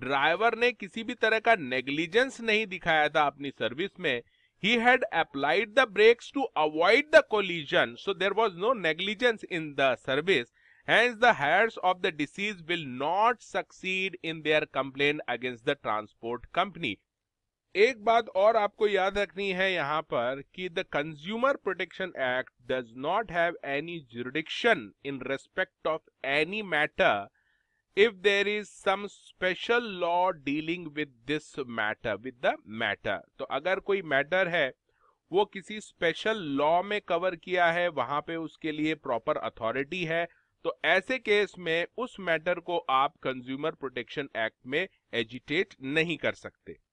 ड्राइवर ने किसी भी तरह का नेग्लिजेंस नहीं दिखाया था अपनी सर्विस में। He had applied the brakes to avoid the collision, so there was no negligence in the service. Hence, the heirs of the deceased will not succeed in their complaint against the transport company. एक बात और आपको याद रखनी है यहाँ पर कि the Consumer Protection Act does not have any jurisdiction in respect of any matter if there is some special law dealing with this matter, with the matter. तो अगर कोई मैटर है वो किसी स्पेशल लॉ में कवर किया है, वहां पे उसके लिए प्रॉपर अथॉरिटी है, तो ऐसे केस में उस मैटर को आप कंज्यूमर प्रोटेक्शन एक्ट में एजिटेट नहीं कर सकते।